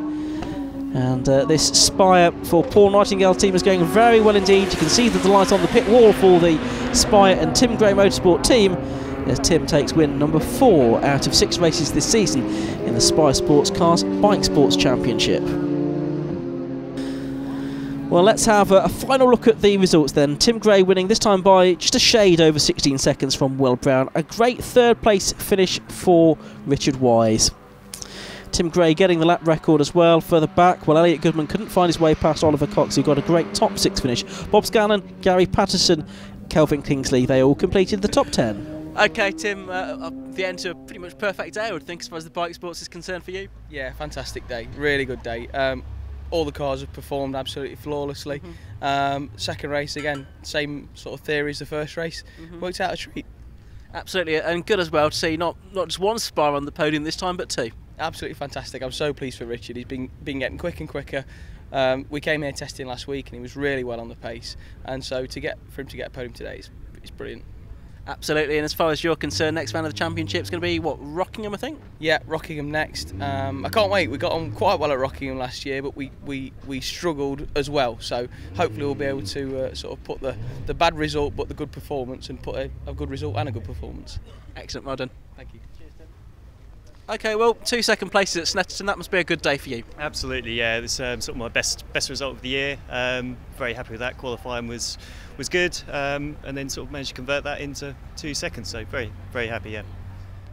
And this Spire for Paul Nightingale team is going very well indeed. You can see the delight on the pit wall for the Spire and Tim Gray Motorsport team, as Tim takes win number 4 out of 6 races this season in the Spire Sports Cars Bike Sports Championship. Well, let's have a final look at the results then. Tim Gray winning this time by just a shade over 16 seconds from Will Brown. A great third place finish for Richard Wise. Tim Gray getting the lap record as well further back. Well, Elliot Goodman couldn't find his way past Oliver Cox, who got a great top 6 finish. Bob Scanlon, Gary Patterson, Kelvin Kingsley, they all completed the top 10. Okay, Tim, the end to a pretty much perfect day, I would think, as far as the bike sports is concerned for you. Yeah, fantastic day, really good day. All the cars have performed absolutely flawlessly. Mm-hmm. Second race again, same sort of theory as the first race. Mm-hmm. Worked out a treat. Absolutely, and good as well to see not just one Spire on the podium this time, but 2. Absolutely fantastic. I'm so pleased for Richard. He's been getting quicker and quicker. We came here testing last week and he was really well on the pace, and so for him to get a podium today is brilliant. Absolutely, and as far as you're concerned, next round of the championship is going to be, what, Rockingham, I think? Yeah, Rockingham next. I can't wait. We got on quite well at Rockingham last year, but we struggled as well, so hopefully we'll be able to sort of put the bad result but the good performance, and put a good result and a good performance. Excellent, well done. Thank you. Okay, well, 2 second places at Snetterton, that must be a good day for you. Absolutely, yeah, it's sort of my best result of the year. Very happy with that. Qualifying was good, and then sort of managed to convert that into 2 seconds, so very, very happy, yeah.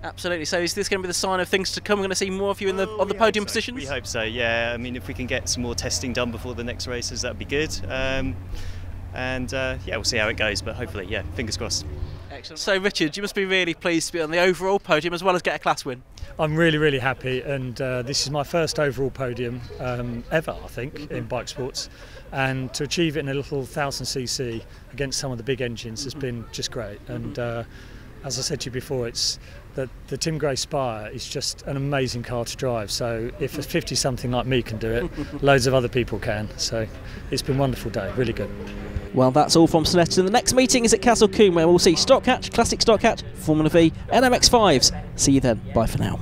Absolutely, so is this going to be the sign of things to come? We're going to see more of you in on the podium positions? We hope so, yeah. I mean, if we can get some more testing done before the next races, that'd be good. Yeah, we'll see how it goes, but hopefully, yeah, fingers crossed. Excellent. So Richard, you must be really pleased to be on the overall podium as well as get a class win. I'm really, really happy, and this is my first overall podium ever, I think, in bike sports, and to achieve it in a little 1000cc against some of the big engines has been just great. And as I said to you before, it's that the Tim Gray Spire is just an amazing car to drive, so if a 50 something like me can do it, loads of other people can, so it's been a wonderful day, really good. Well, that's all from Snetterton. The next meeting is at Castle Coombe, where we'll see Stock Hatch, Classic Stock Hatch, Formula V and MX5s. See you then, bye for now.